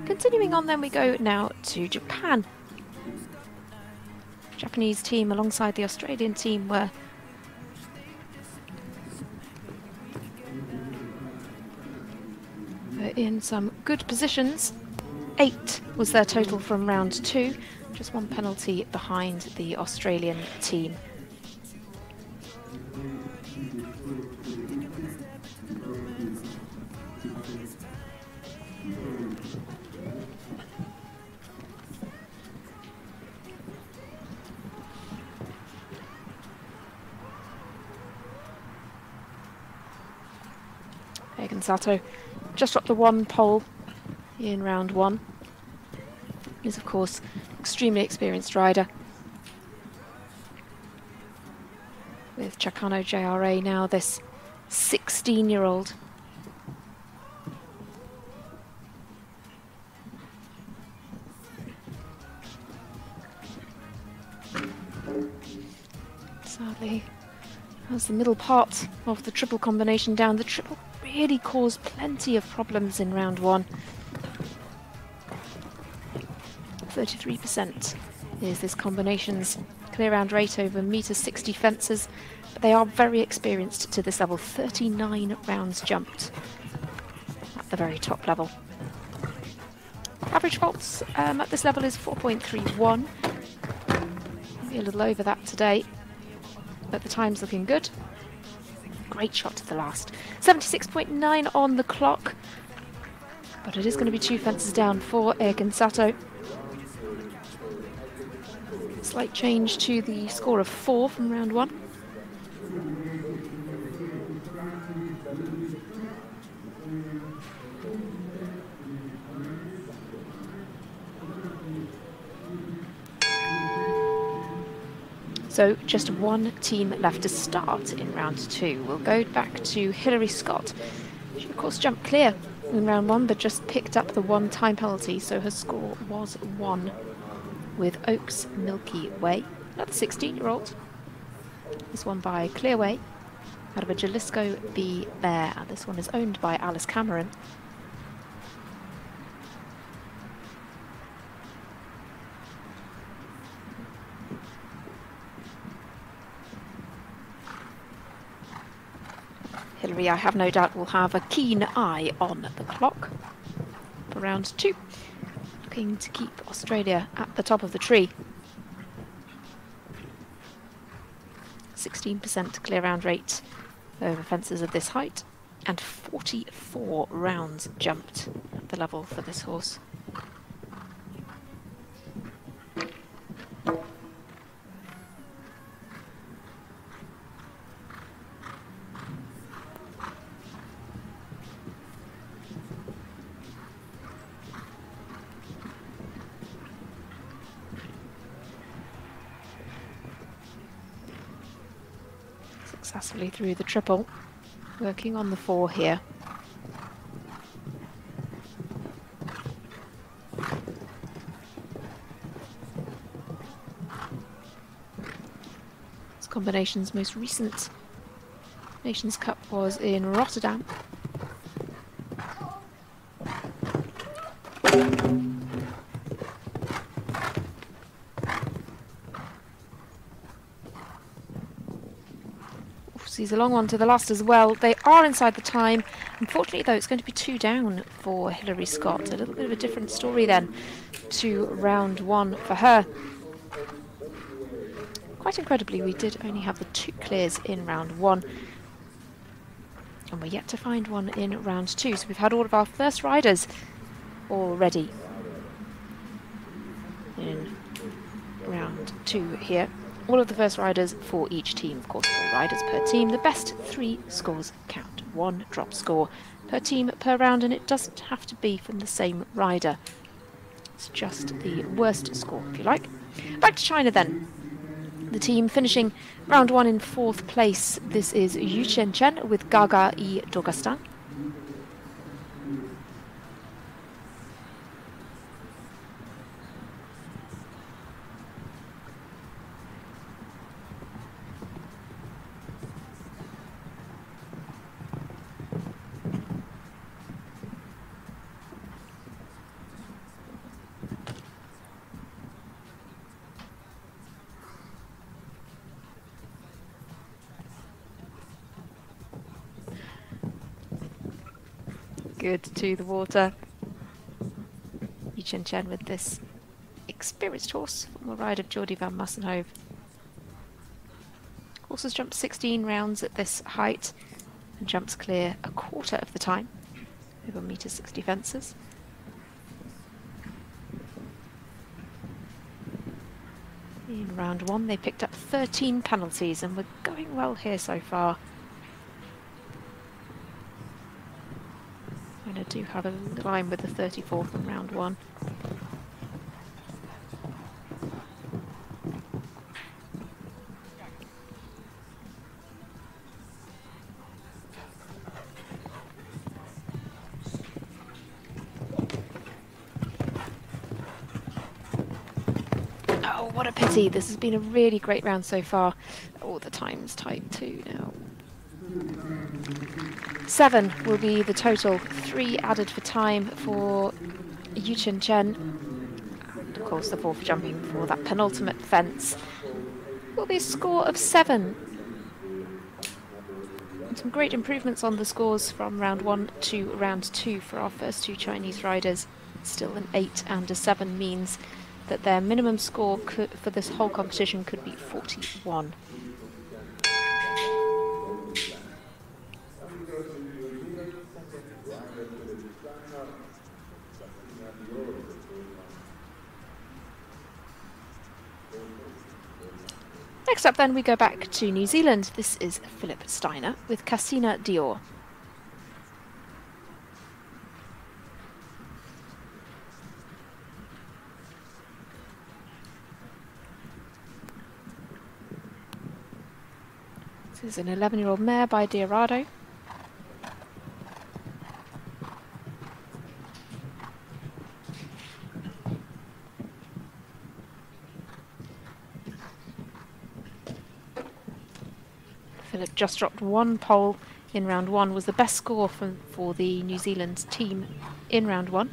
Continuing on then, we go now to Japan. The Japanese team alongside the Australian team were in some good positions. Eight was their total from round two, just one penalty behind the Australian team. Egan Sato just dropped the one pole in round one. He's of course an extremely experienced rider. With Chacanno J R A now, this sixteen-year-old. Sadly, that's the middle part of the triple combination down. The triple really caused plenty of problems in round one. thirty-three percent is this combination's clear round rate over metre sixty fences, but they are very experienced to this level. thirty-nine rounds jumped at the very top level. Average faults um, at this level is four point three one. Maybe a little over that today, but the time's looking good. Great shot to the last. seventy-six point nine on the clock, but it is going to be two fences down for Egan Sato. Slight change to the score of four from round one. So just one team left to start in round two. We'll go back to Hilary Scott. She of course jumped clear in round one, but just picked up the one time penalty, so her score was one. With Oaks Milky Way, another sixteen-year-old. This one by Clearway, out of a Jalisco B Bear, and this one is owned by Alice Cameron. Hilary, I have no doubt, will have a keen eye on the clock for round two, looking to keep Australia at the top of the tree. sixteen percent clear round rate over fences of this height, and forty-four rounds jumped at the level for this horse. Successfully through the triple, working on the four here. This combination's most recent Nations Cup was in Rotterdam. He's a long one to the last as well. They are inside the time. Unfortunately, though, it's going to be two down for Hilary Scott. A little bit of a different story then to round one for her. Quite incredibly, we did only have the two clears in round one, and we're yet to find one in round two. So we've had all of our first riders already in round two here. All of the first riders for each team, of course, four riders per team. The best three scores count. One drop score per team per round, and it doesn't have to be from the same rider. It's just the worst score, if you like. Back to China then. The team finishing round one in fourth place. This is Yu Shen Chen with Gaga I Dogastan. good to the water. Yu Shen Chen with this experienced horse from the ride of Jordi van Massenhove. Horses jump sixteen rounds at this height and jumps clear a quarter of the time over one meter sixty fences. In round one, they picked up thirteen penalties and were going well here so far. And I do have a line with the thirty-fourth in round one. This has been a really great round so far. Oh, the time's tight too now. Seven will be the total. Three added for time for Yu Shen Chen. And of course the four for jumping for that penultimate fence. Will be a score of seven. And some great improvements on the scores from round one to round two for our first two Chinese riders. Still an eight and a seven means that their minimum score could, for this whole competition could be forty-one. Next up then we go back to New Zealand. This is Philipp Steiner with Cassina Dior. This is an eleven-year-old mare by Diorado. Philip just dropped one pole in round one, was the best score from, for the New Zealand team in round one.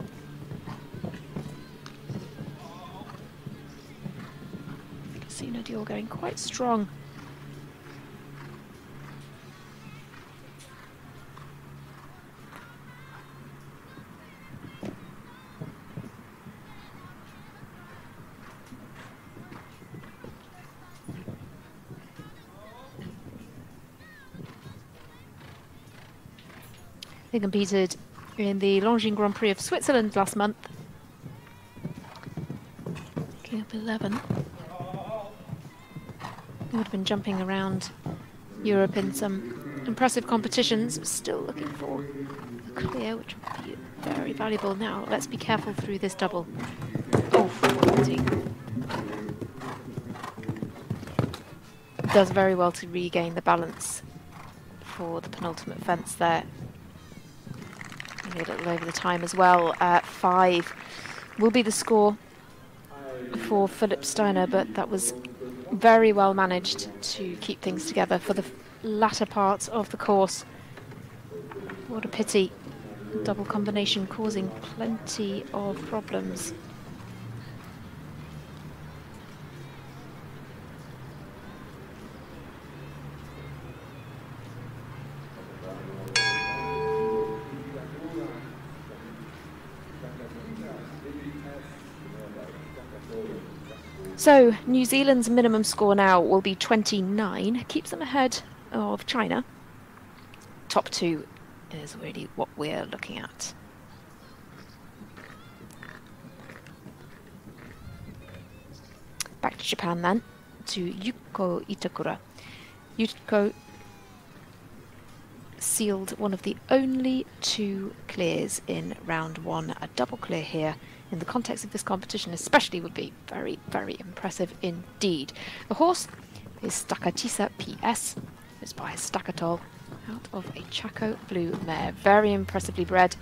Cassina Dior going quite strong. They competed in the Longines Grand Prix of Switzerland last month. Picking up eleven. They would have been jumping around Europe in some impressive competitions. Still looking for a clear, which would be very valuable now. Let's be careful through this double. Oh, forty. Does very well to regain the balance for the penultimate fence there. A little over the time as well. Uh, five will be the score for Philipp Steiner, but that was very well managed to keep things together for the latter part of the course. What a pity. Double combination causing plenty of problems. So, New Zealand's minimum score now will be twenty-nine, keeps them ahead of China. Top two is really what we're looking at. Back to Japan then, to Yuko Itakura. Yuko sealed one of the only two clears in round one, a double clear here. In the context of this competition especially would be very, very impressive indeed. The horse is Stakatisa P S. It's by Stakatol, out of a Chacco Blue mare. Very impressively bred.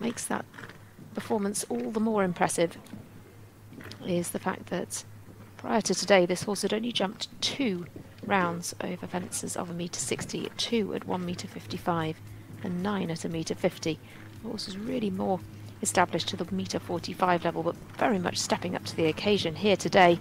Makes that performance all the more impressive is the fact that prior to today this horse had only jumped two rounds over fences of a metre sixty, two at one metre fifty-five, and nine at a metre fifty. The horse is really more established to the metre forty-five level, but very much stepping up to the occasion here today.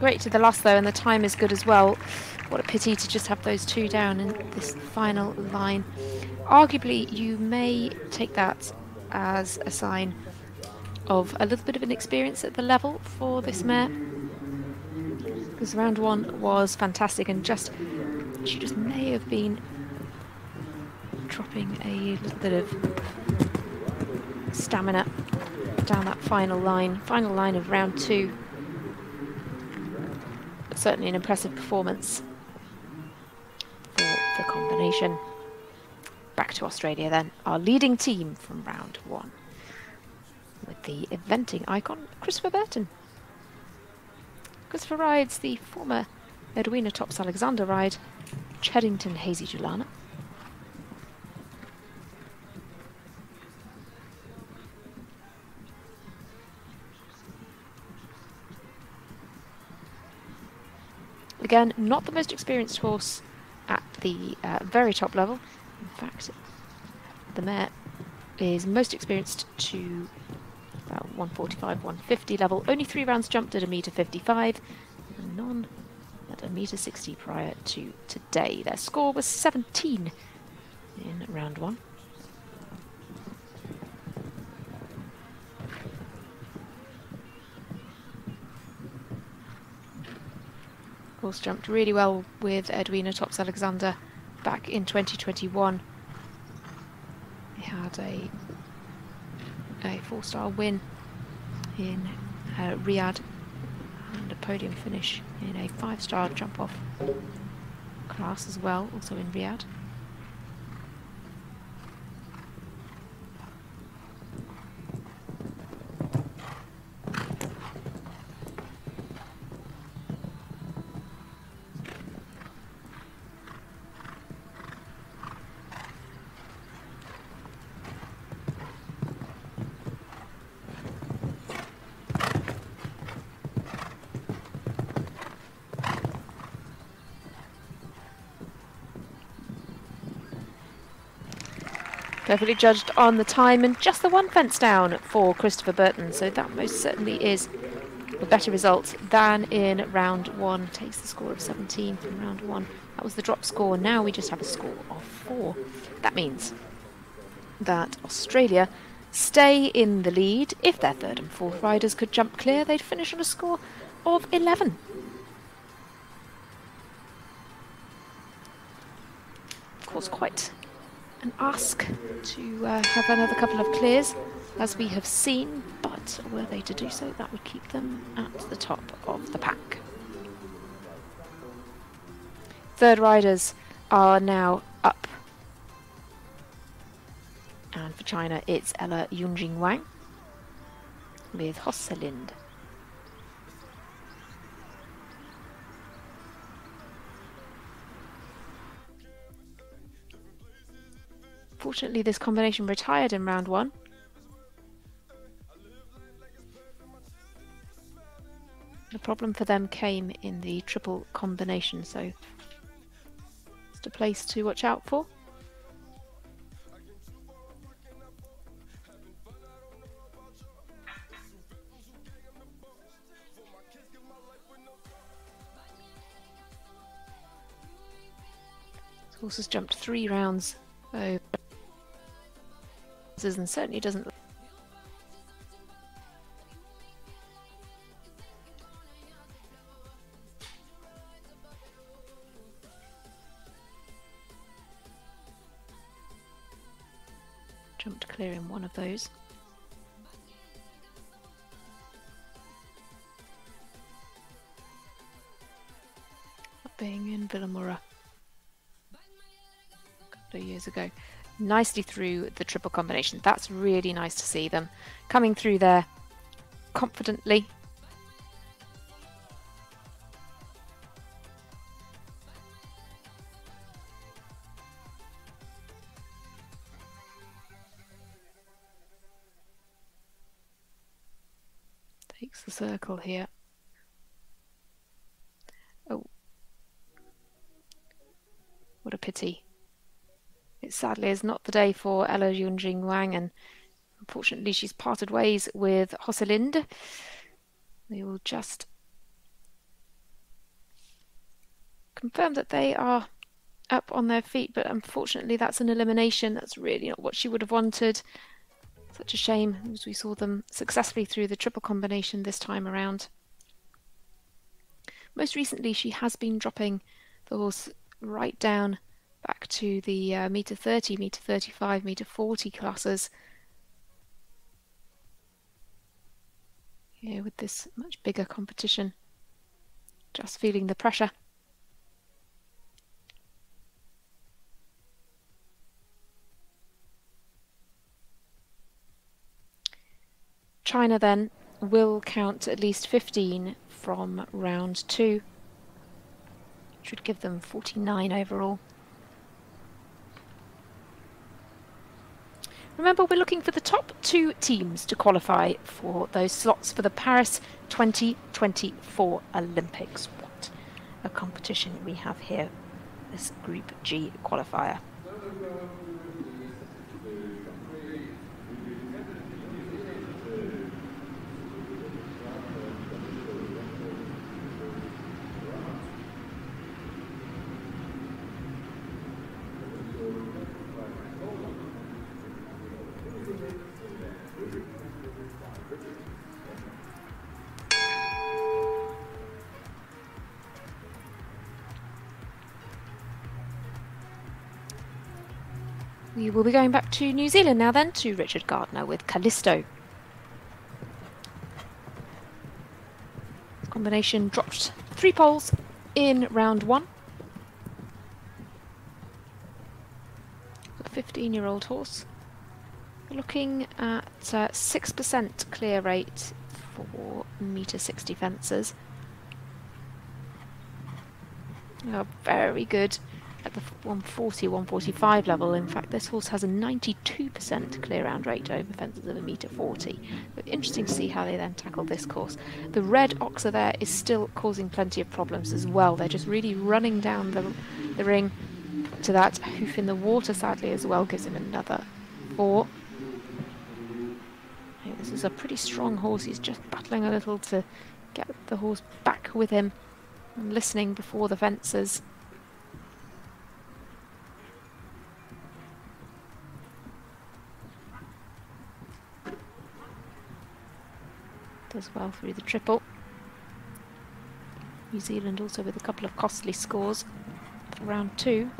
Great to the last though, and the time is good as well. What a pity to just have those two down in this final line. Arguably you may take that as a sign of a little bit of inexperience at the level for this mare, because round one was fantastic and just she just may have been dropping a little bit of stamina down that final line final line of round two. Certainly an impressive performance for the combination. Back to Australia then, our leading team from round one, with the eventing icon Christopher Burton. Christopher rides the former Edwina Tops-Alexander ride, Cheddington Hazy Tulana. Again, not the most experienced horse at the uh, very top level. In fact, the mare is most experienced to about one forty-five, one fifty level. Only three rounds jumped at a metre fifty-five, and none at a metre sixty prior to today. Their score was seventeen in round one. Horse jumped really well with Edwina Tops-Alexander back in twenty twenty-one. He had a, a four-star win in uh, Riyadh and a podium finish in a five-star jump-off class as well, also in Riyadh. Perfectly judged on the time, and just the one fence down for Christopher Burton, so that most certainly is a better result than in round one. Takes the score of seventeen from round one. That was the drop score. Now we just have a score of four. That means that Australia stay in the lead. If their third and fourth riders could jump clear, they'd finish on a score of eleven. Of course, quite an ask to uh, have another couple of clears, as we have seen, but were they to do so, that would keep them at the top of the pack. Third riders are now up, and for China it's Ella Yuxing Wang with Hosselind. Fortunately, this combination retired in round one. The problem for them came in the triple combination, so just a place to watch out for. This horse has jumped three rounds over, and certainly doesn't jumped clear in one of those. Not being in Villamora a couple of years ago. nicely through the triple combination. That's really nice to see them coming through there confidently. Takes the circle here. Oh, what a pity. It sadly is not the day for Ella Yuxing Wang, and unfortunately she's parted ways with Hosselind. We will just confirm that they are up on their feet, but unfortunately that's an elimination. That's really not what she would have wanted. Such a shame, as we saw them successfully through the triple combination this time around. Most recently she has been dropping the horse right down back to the uh, meter thirty, meter thirty-five, meter forty classes. Here with this much bigger competition, just feeling the pressure. China then will count at least fifteen from round two, which would give them forty-nine overall. Remember, we're looking for the top two teams to qualify for those slots for the Paris twenty twenty-four Olympics. What a competition we have here, this Group G qualifier. We will be going back to New Zealand now then, to Richard Gardner with Callisto. This combination dropped three poles in round one. A fifteen-year-old horse. We're looking at six percent uh, clear rate for meter sixty fences. They are very good at the one forty, one forty-five level. In fact, this horse has a ninety-two percent clear round rate over fences of a meter forty. So interesting to see how they then tackle this course. The red oxer there is still causing plenty of problems as well. They're just really running down the, the ring to that. Hoof in the water, sadly, as well, gives him another four. Okay, this is a pretty strong horse. He's just battling a little to get the horse back with him and listening before the fences. Does well through the triple. New Zealand also with a couple of costly scores for round two.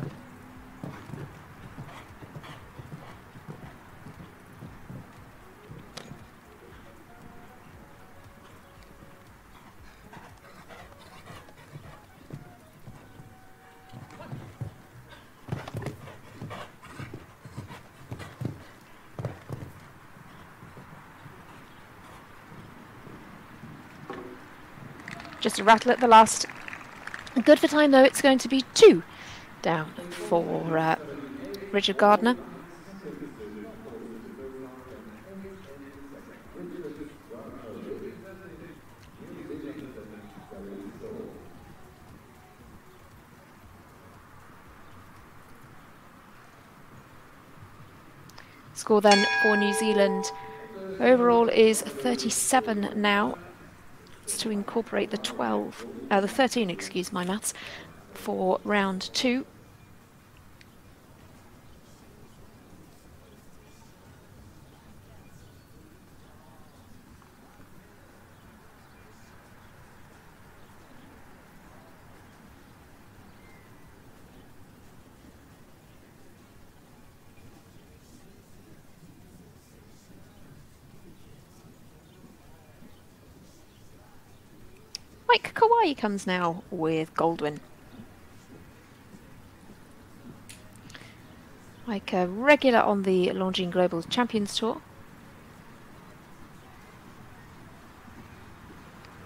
Just a rattle at the last. Good for time, though. It's going to be two down for uh, Richard Gardner. Score then for New Zealand overall is thirty-seven now, to incorporate the twelve, uh, the thirteen, excuse my maths, for round two. Mike Kawai comes now with Goldwyn. like a regular on the Longines Global Champions Tour.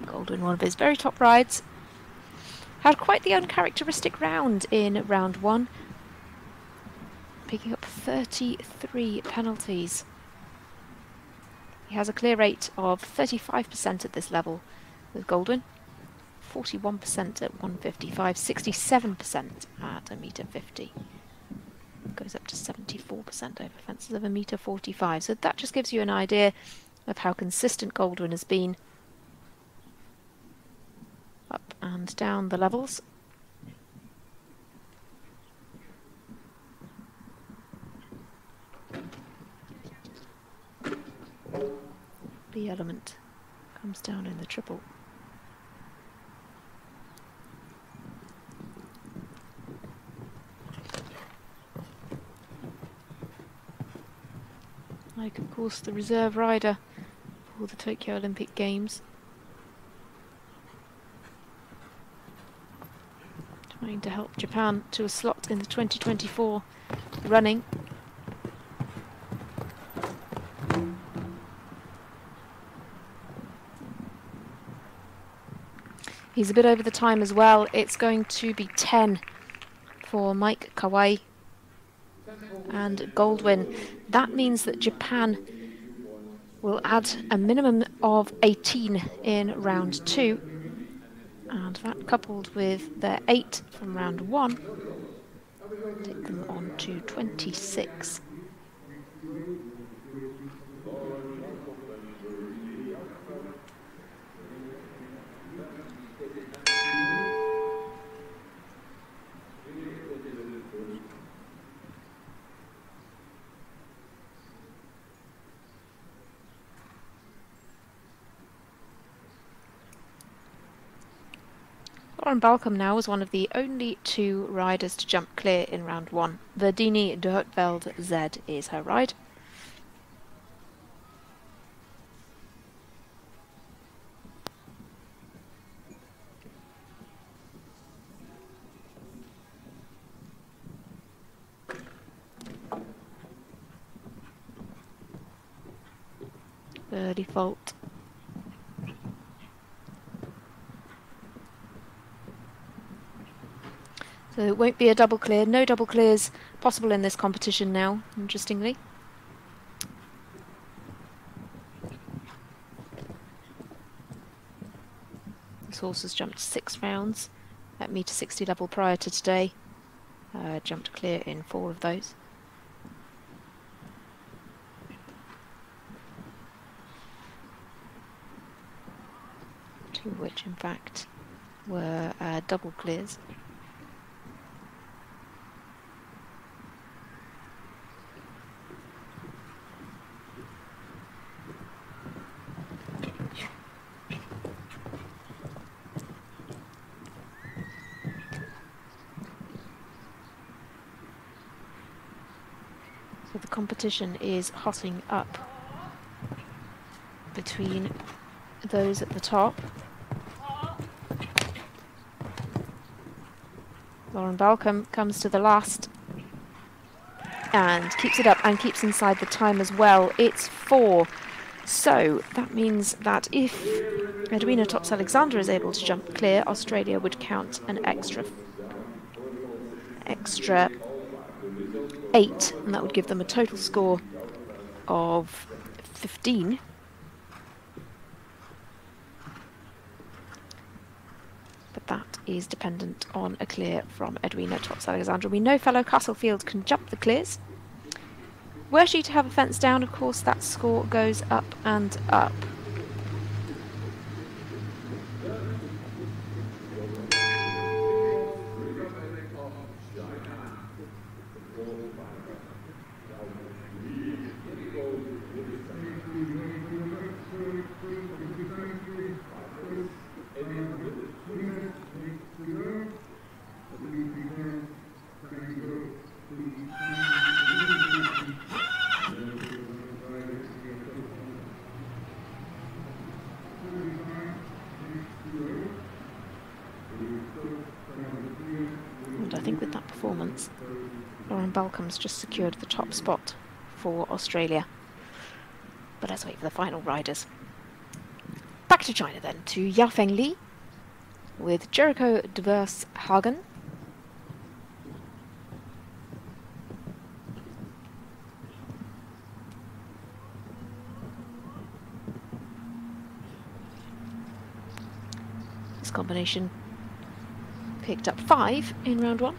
Goldwyn, one of his very top rides, had quite the uncharacteristic round in round one, picking up thirty-three penalties. He has a clear rate of thirty-five percent at this level with Goldwyn, forty-one percent at one fifty-five, sixty-seven percent at a meter fifty. Goes up to seventy-four percent over fences of a meter forty-five. So that just gives you an idea of how consistent Goldwyn has been up and down the levels. The element comes down in the triple. Like, of course, the reserve rider for the Tokyo Olympic Games. Trying to help Japan to a slot in the twenty twenty-four running. He's a bit over the time as well. It's going to be ten for Mike Kawai and Goldwyn. That means that Japan will add a minimum of eighteen in round two, and that coupled with their eight from round one take them on to twenty-six. Lauren Balcombe now was one of the only two riders to jump clear in round one. Verdini de Hurtveld Z is her ride. Birdie fault. So it won't be a double clear. No double clears possible in this competition now, interestingly. This horse has jumped six rounds at meter sixty level prior to today. Uh, jumped clear in four of those. Two of which, in fact, were uh, double clears. Competition is hotting up between those at the top. Lauren Balcombe comes to the last and keeps it up and keeps inside the time as well. It's four. So that means that if Edwina Tops-Alexander is able to jump clear, Australia would count an extra extra eight, and that would give them a total score of fifteen. But that is dependent on a clear from Edwina Tops-Alexander. We know fellow Castlefield can jump the clears. Were she to have a fence down, of course, that score goes up and up. And I think with that performance, Lauren Balcombe's just secured the top spot for Australia. But let's wait for the final riders. Back to China then, to Yao Feng Li with Jericho Devers Hagen. This combination picked up five in round one.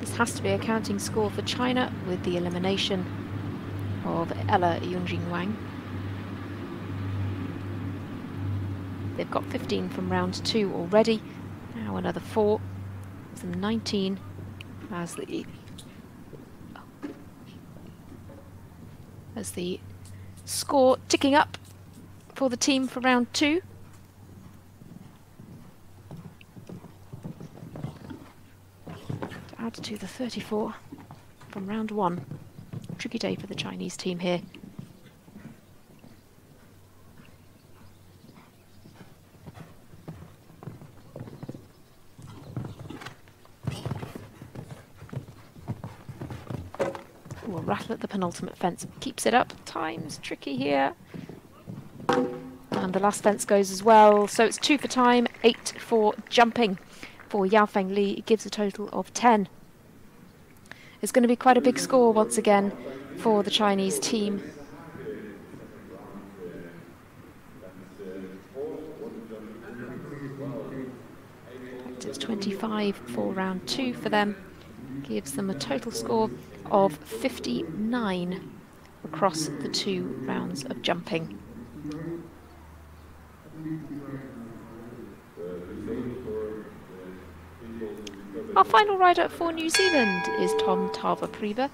This has to be a counting score for China with the elimination of Ella Yuxing Wang. They've got fifteen from round two already, now another four, some nineteen as the, oh, as the score ticking up for the team for round two. To add to the thirty-four from round one. Tricky day for the Chinese team here. We'll rattle at the penultimate fence. Keeps it up. Time's tricky here. And the last fence goes as well, so it's two for time, eight for jumping for Yao Feng Li. It gives a total of ten. It's going to be quite a big score once again for the Chinese team. It's twenty-five for round two for them. Gives them a total score of fifty-nine across the two rounds of jumping. Our final rider for New Zealand is Tom Tarver-Priebe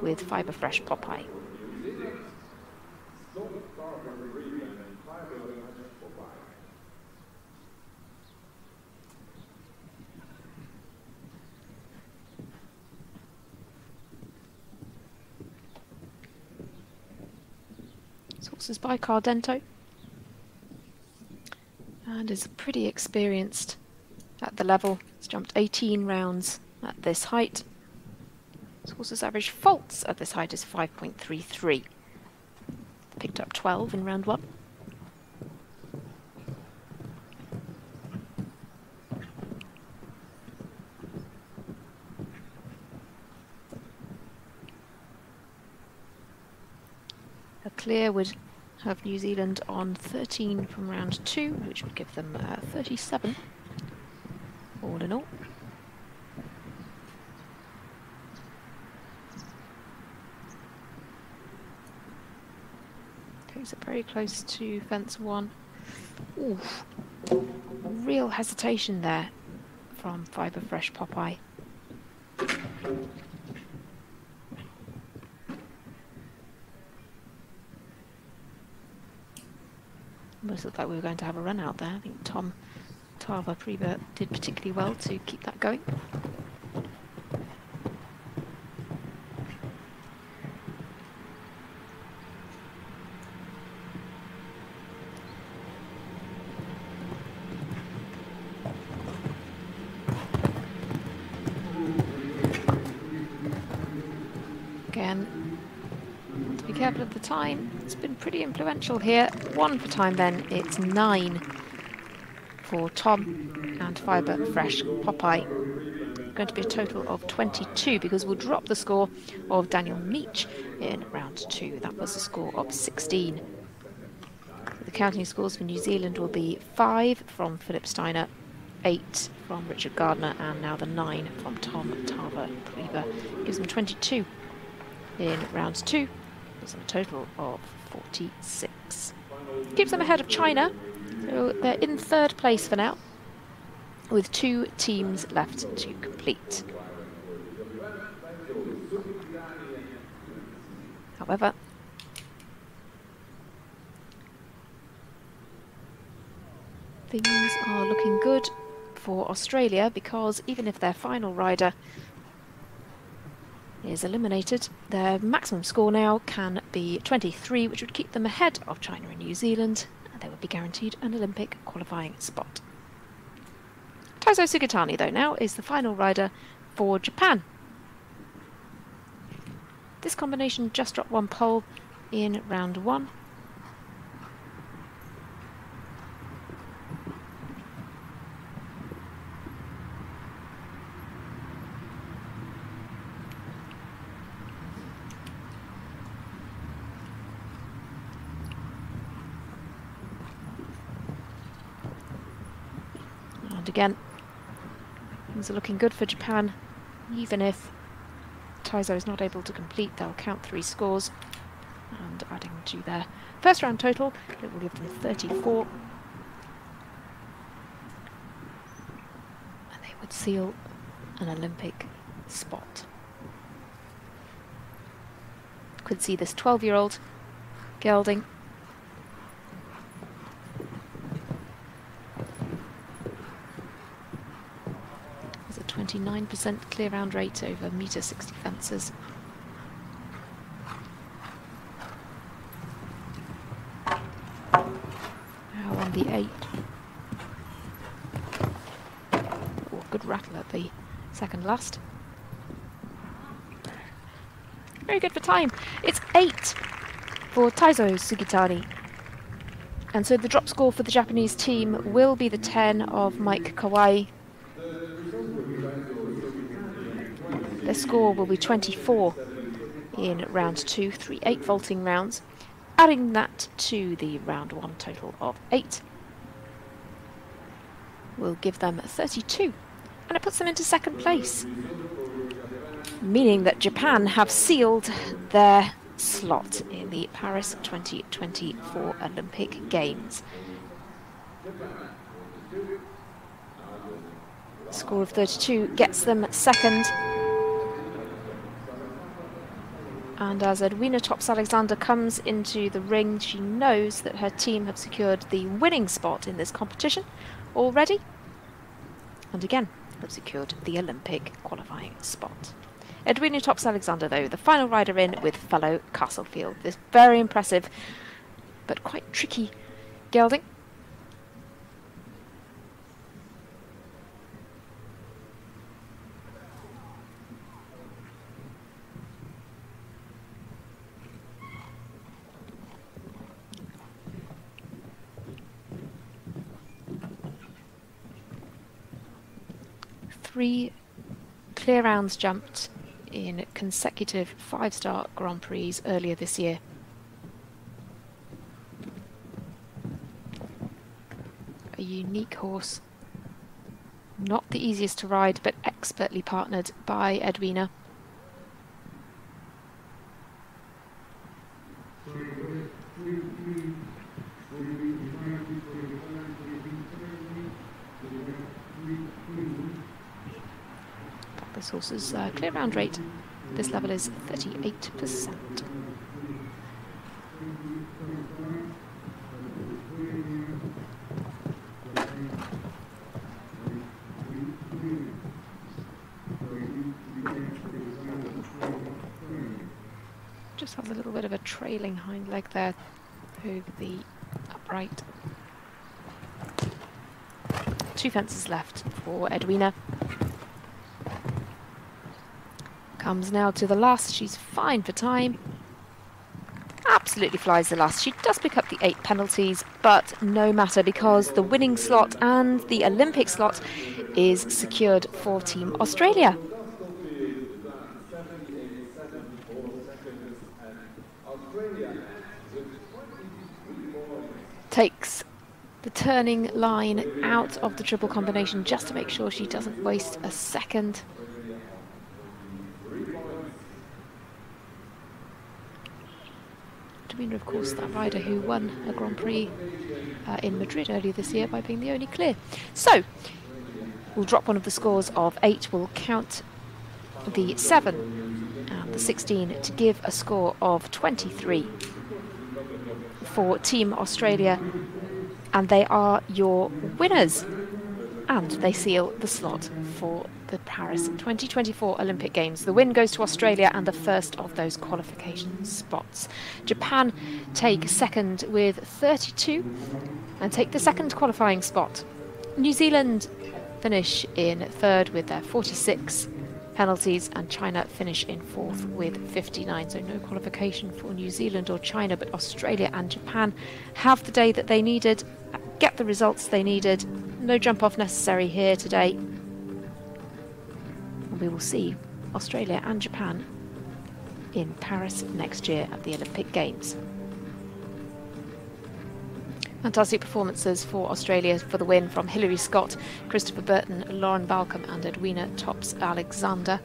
with Fiberfresh Popeye. Sources by Cardento. And is pretty experienced at the level. He's jumped eighteen rounds at this height. His horse's average faults at this height is five point three three. Picked up twelve in round one. A clear would have New Zealand on thirteen from round two, which would give them uh, thirty-seven. All in all. Takes it very close to fence one. Oof. Real hesitation there from Fiberfresh Popeye. Almost looked like we were going to have a run out there. I think Tom Tarver-Priebe did particularly well to keep that going. Again, to be careful of the time. It's been pretty influential here. One for time then, it's nine. For Tom and Fiberfresh Popeye. Going to be a total of twenty-two because we'll drop the score of Daniel Meech in round two. That was a score of sixteen. The counting scores for New Zealand will be five from Philipp Steiner, eight from Richard Gardner, and now the nine from Tom Tarver-Priebe. Gives them twenty-two in round two. Gives them a total of forty-six. Gives them ahead of China. So they're in third place for now, with two teams left to complete. However, things are looking good for Australia because even if their final rider is eliminated, their maximum score now can be twenty-three, which would keep them ahead of China and New Zealand. they would be guaranteed an Olympic qualifying spot. Taizo Sugitani, though, now is the final rider for Japan. This combination just dropped one pole in round one. And again, things are looking good for Japan. Even if Taizo is not able to complete, they'll count three scores and adding to their first round total, it will give them thirty-four. And they would seal an Olympic spot. You could see this twelve-year-old gelding. twenty-nine percent clear round rate over metre sixty fences. Now on the eight. Oh, good rattle at the second last. Very good for time. It's eight for Taizo Sugitani. And so the drop score for the Japanese team will be the ten of Mike Kawai. Their score will be twenty-four in round two, three eight vaulting rounds, adding that to the round one total of eight will give them thirty-two, and it puts them into second place, meaning that Japan have sealed their slot in the Paris twenty twenty-four Olympic Games. A score of thirty-two gets them second. And as Edwina Tops-Alexander comes into the ring, she knows that her team have secured the winning spot in this competition already. And again, have secured the Olympic qualifying spot. Edwina Tops-Alexander, though, the final rider in with fellow Castlefield. This very impressive, but quite tricky gelding. Three clear rounds jumped in consecutive five-star Grand Prix earlier this year. A unique horse, not the easiest to ride, but expertly partnered by Edwina. This horse's uh, clear round rate, this level is thirty-eight percent. Just has a little bit of a trailing hind leg there over the upright. Two fences left for Edwina. Comes now to the last. She's fine for time. Absolutely flies the last. She does pick up the eight penalties, but no matter because the winning slot and the Olympic slot is secured for Team Australia. Takes the turning line out of the triple combination just to make sure she doesn't waste a second. Of course, that rider who won a Grand Prix uh, in Madrid earlier this year by being the only clear. So, we'll drop one of the scores of eight, we'll count the seven and the sixteen to give a score of twenty-three for Team Australia, and they are your winners, and they seal the slot for the Paris twenty twenty-four Olympic Games. The win goes to Australia and the first of those qualification spots. Japan take second with thirty-two and take the second qualifying spot. New Zealand finish in third with their forty-six penalties, and China finish in fourth with fifty-nine. So no qualification for New Zealand or China, but Australia and Japan have the day that they needed, get the results they needed. No jump off necessary here today. And we will see Australia and Japan in Paris next year at the Olympic Games. Fantastic performances for Australia for the win from Hilary Scott, Christopher Burton, Lauren Balcombe and Edwina Tops-Alexander.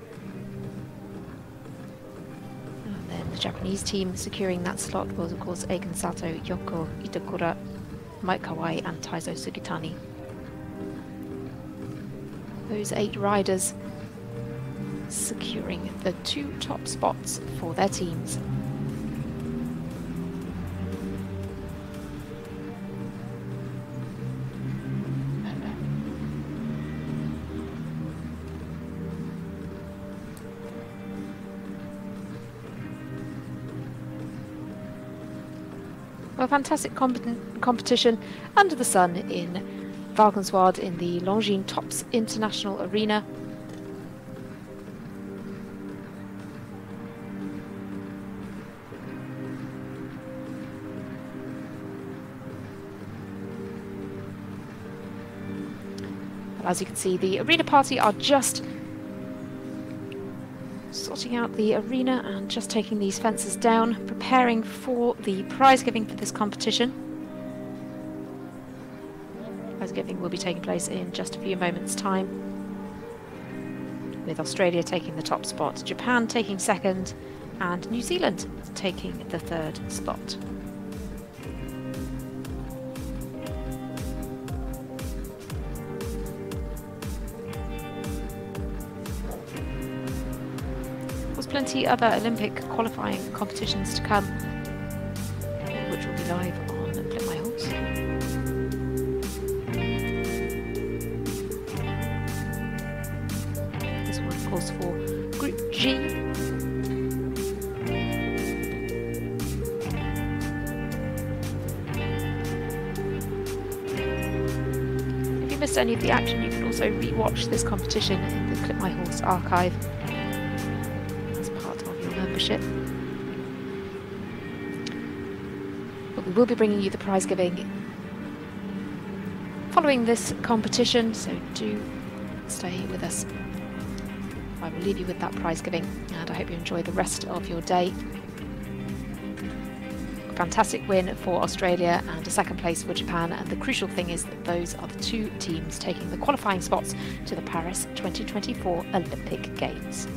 And then the Japanese team securing that slot was of course Egan Sato, Yuko Itakura, Mike Kawai and Taizo Sugitani. Those eight riders securing the two top spots for their teams. Well, fantastic comp competition under the sun in Valkenswaard in the Longines Tops International Arena. But as you can see, the arena party are just sorting out the arena and just taking these fences down, preparing for the prize giving for this competition. Prize giving will be taking place in just a few moments' time, with Australia taking the top spot, Japan taking second, and New Zealand taking the third spot. Plenty other Olympic qualifying competitions to come, which will be live on Flip My Horse. This one, of course, for Group G. If you missed any of the action, you can also re-watch this competition in the Flip My Horse archive. But we will be bringing you the prize giving following this competition, so do stay with us. I will leave you with that prize giving, and I hope you enjoy the rest of your day. A fantastic win for Australia and a second place for Japan, and the crucial thing is that those are the two teams taking the qualifying spots to the Paris twenty twenty-four Olympic Games.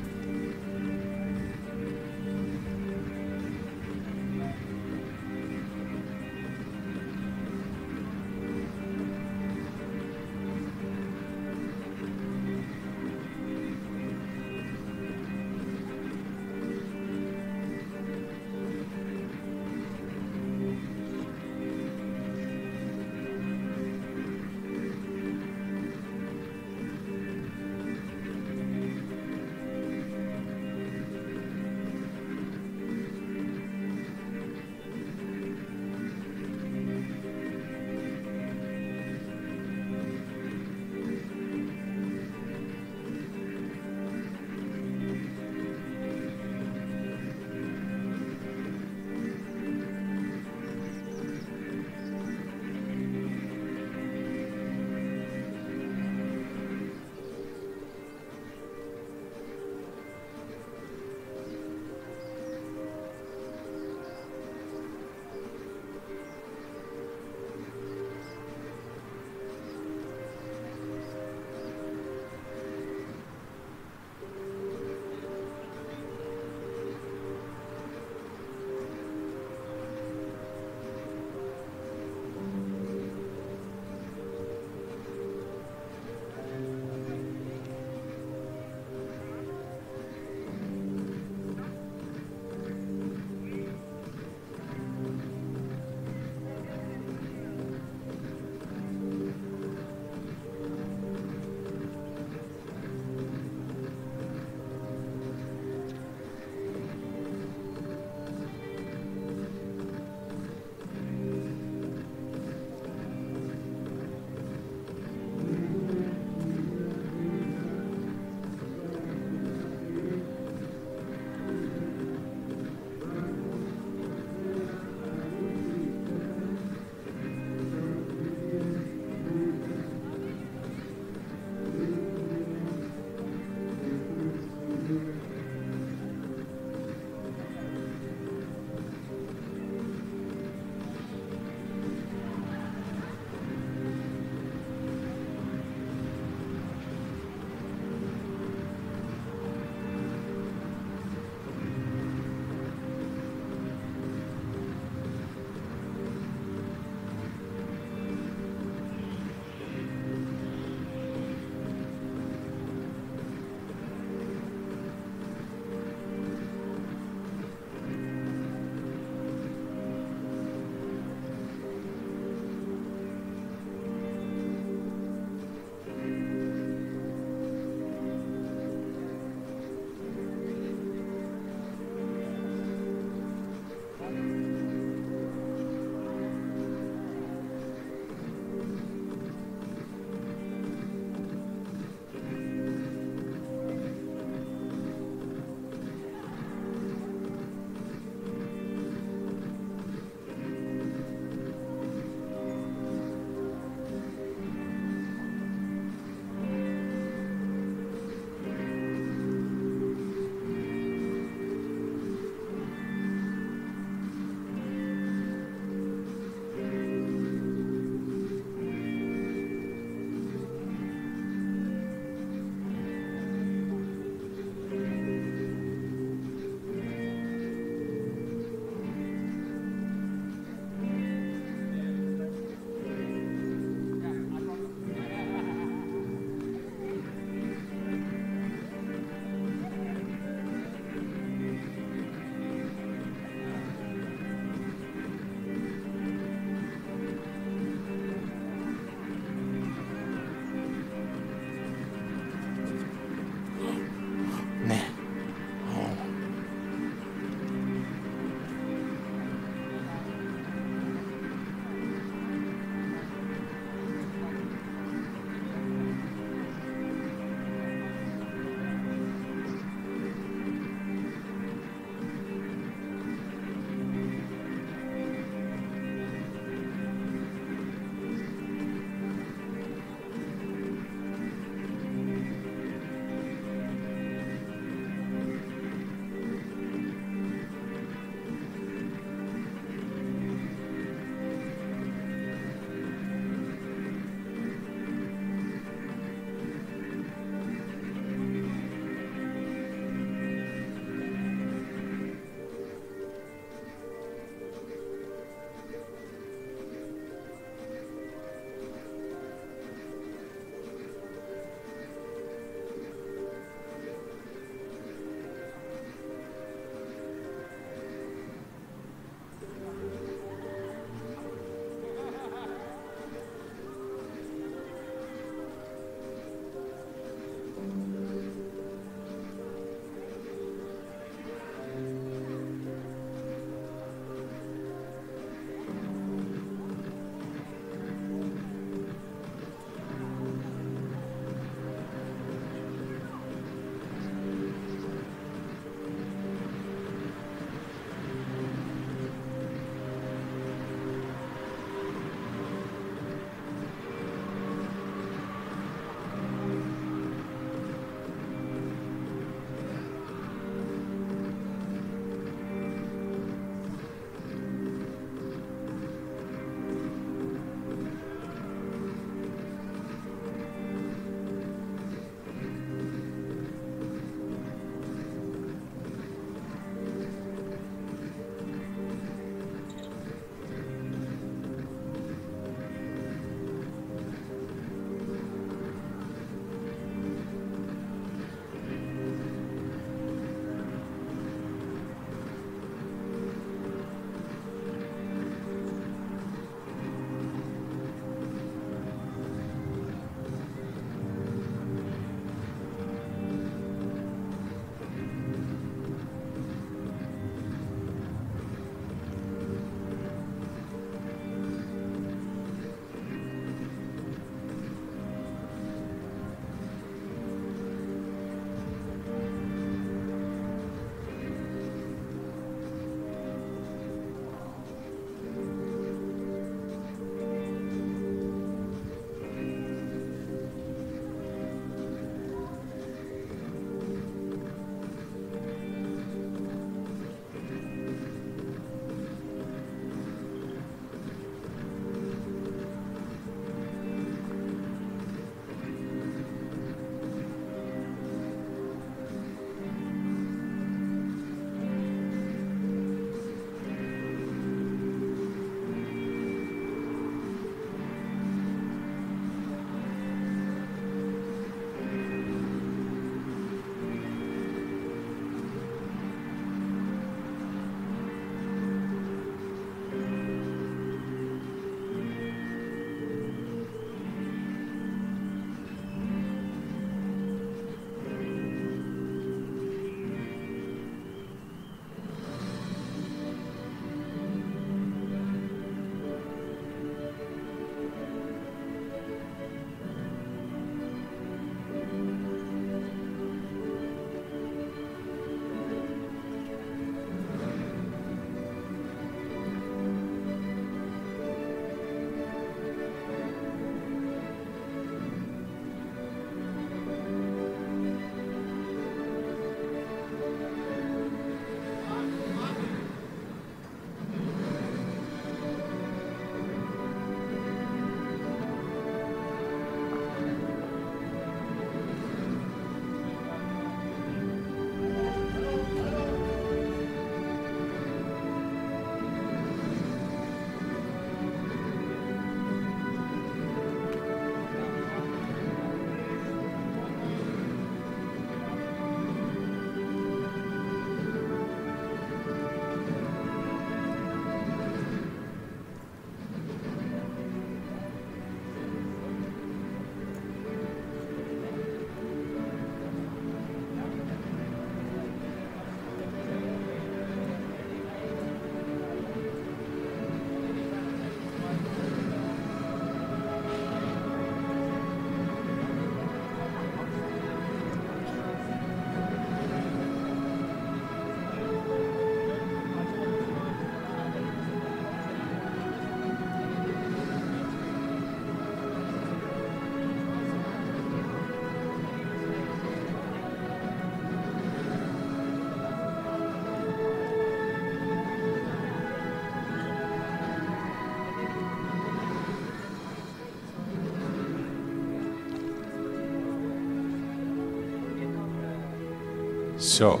So,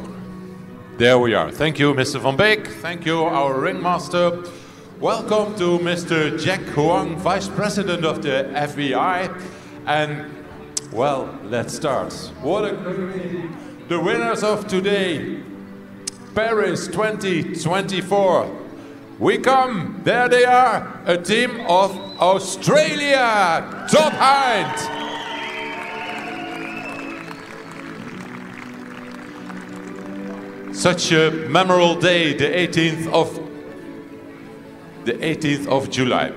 there we are. Thank you, Mister Van Beek. Thank you, our ringmaster. Welcome to Mister Jack Huang, Vice President of the F B I. And, well, let's start. What a The winners of today, Paris twenty twenty-four. We come, there they are, a team of Australia, Todd Hynd. Such a memorable day, the eighteenth of the eighteenth of July.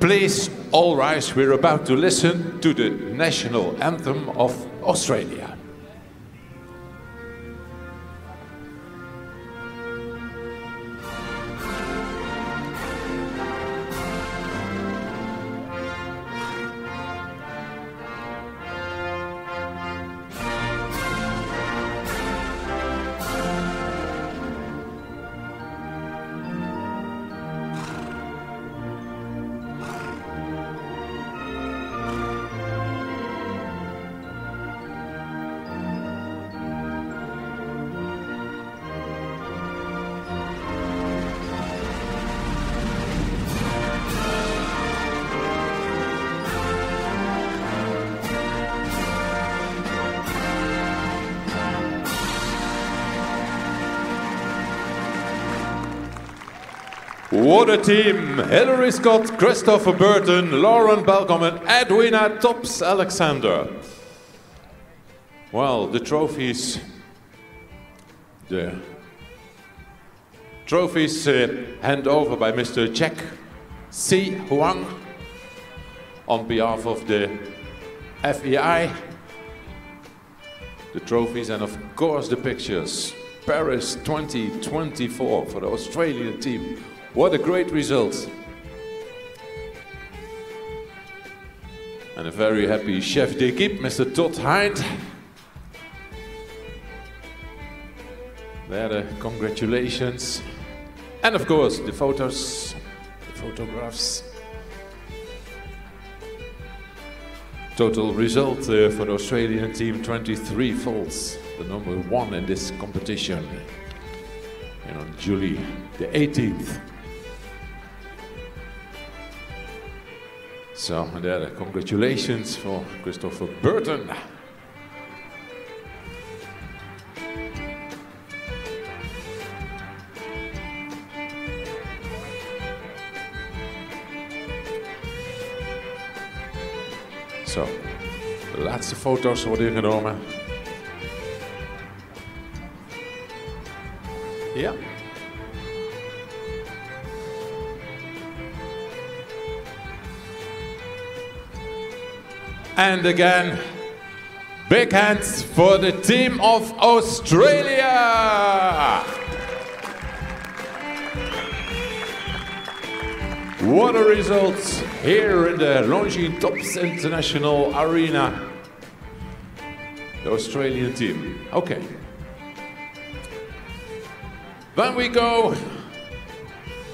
Please all rise. We're about to listen to the national anthem of Australia. What a team! Hilary Scott, Christopher Burton, Lauren Balcombe and Edwina Tops-Alexander. Well, the trophies... The trophies uh, hand over by Mister Jack C. Huang on behalf of the F B I. The trophies and of course the pictures. Paris twenty twenty-four for the Australian team. What a great result. And a very happy chef d'équipe, Mister Todd Hynd. There, the congratulations. And of course, the photos, the photographs. Total result uh, for the Australian team, twenty-three falls. The number one in this competition. And on July the eighteenth. So, there are congratulations for Christopher Burton. Zo, de laatste foto's worden ingenomen. Ja. And again, big hands for the team of Australia! What a result here in the Longines Tops International Arena. The Australian team. Okay. Then we go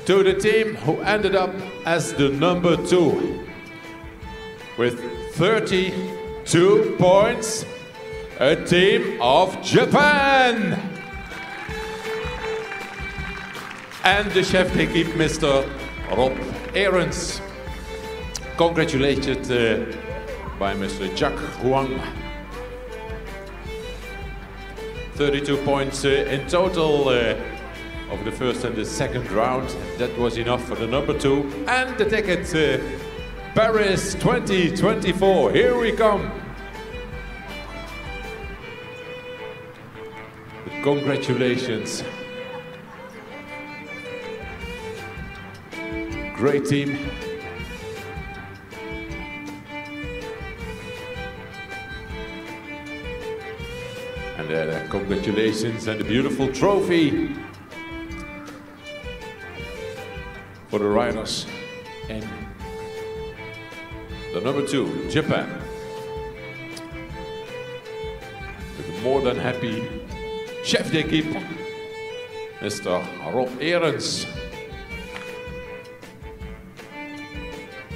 to the team who ended up as the number two with thirty-two points, a team of Japan. And the chef d'équipe, Mister Rob Ahrens. Congratulated uh, by Mister Jack Huang. thirty-two points uh, in total uh, over the first and the second round. That was enough for the number two. And the ticket. Uh, Paris twenty twenty-four, here we come. Congratulations. Great team. And uh, congratulations and a beautiful trophy for the riders and the number two, Japan. With more than happy chef d'équipe, Mister Rob Ahrens.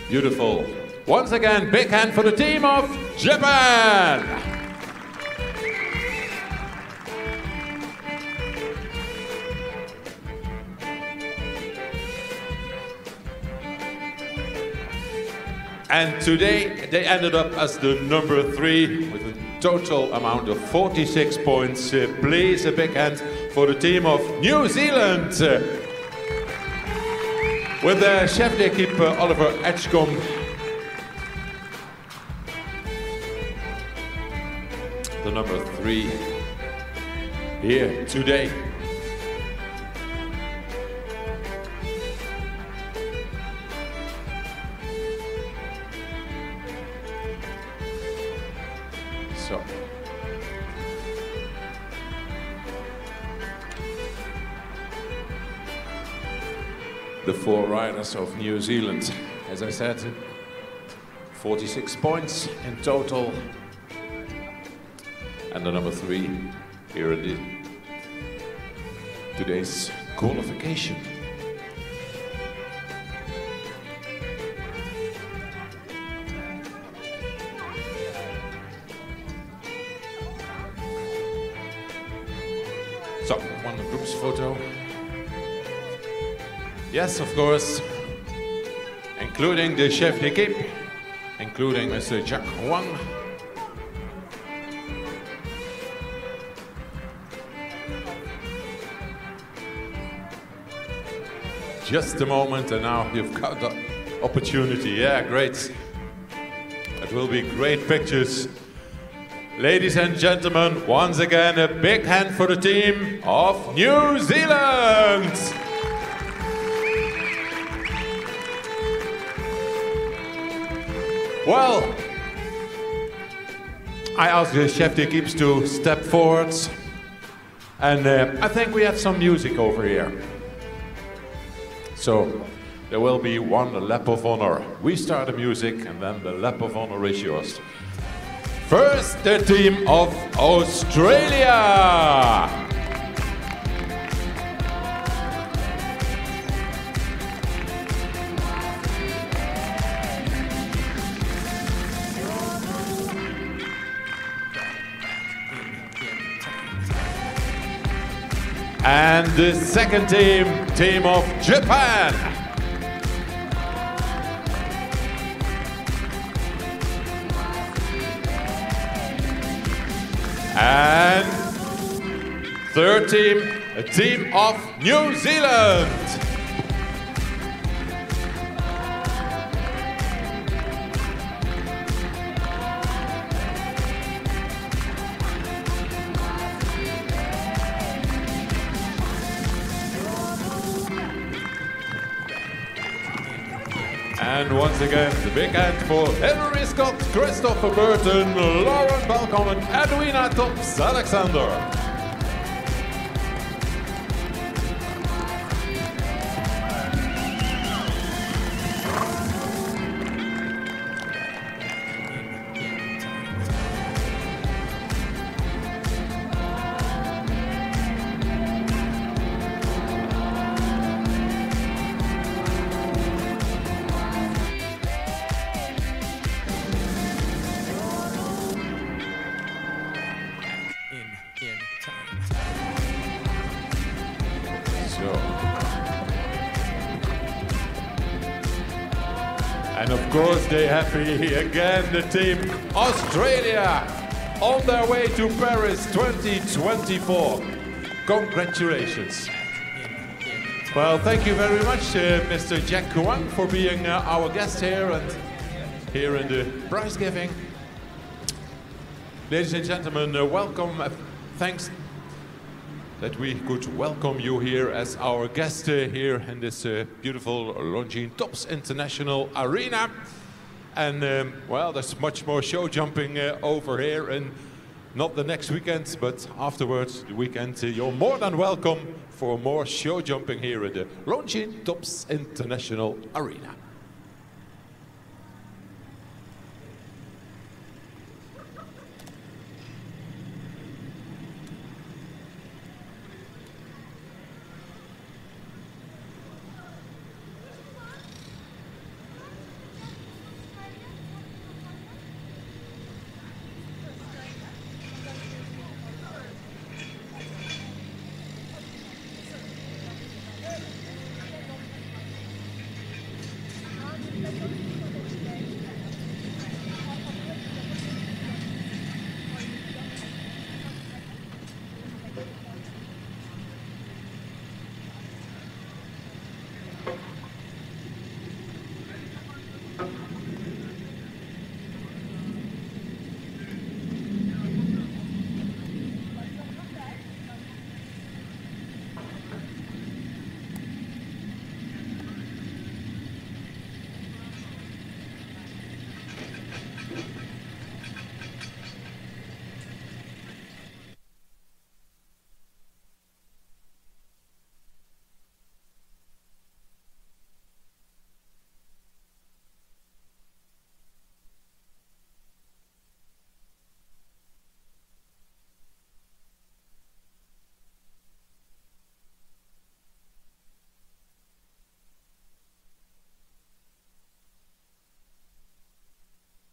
Beautiful. Once again, big hand for the team of Japan. And today they ended up as the number three with a total amount of forty-six points. Uh, please, a big hand for the team of New Zealand. Uh, with the chef d'équipe uh, Oliver Edgecombe. The number three here today. So, the four riders of New Zealand, as I said, forty-six points in total. And the number three here in today's qualification. So, one group's photo. Yes, of course. Including the chef d'équipe, including Mister Jack Huang. Just a moment, and now you've got the opportunity. Yeah, great. It will be great pictures. Ladies and gentlemen, once again, a big hand for the team of New Zealand! Well, I asked the chef d'équipe to step forwards, and uh, I think we have some music over here. So, there will be one lap of honor. We start the music, and then the lap of honor is yours. First, the team of Australia. And the second team, team of Japan. And third team, a team of New Zealand. And once again, the big hand for Hilary Scott, Christopher Burton, Lauren Balcombe, and Edwina Tops-Alexander. Happy again, the team Australia on their way to Paris twenty twenty-four. Congratulations. Well, thank you very much, uh, Mister Jack Huang, for being uh, our guest here and here in the prize giving. Ladies and gentlemen, uh, welcome. Uh, thanks that we could welcome you here as our guest uh, here in this uh, beautiful Longines Tops International Arena. And, um, well, there's much more show jumping uh, over here, and not the next weekend, but afterwards, the weekend, uh, you're more than welcome for more show jumping here at the Longines Tops International Arena.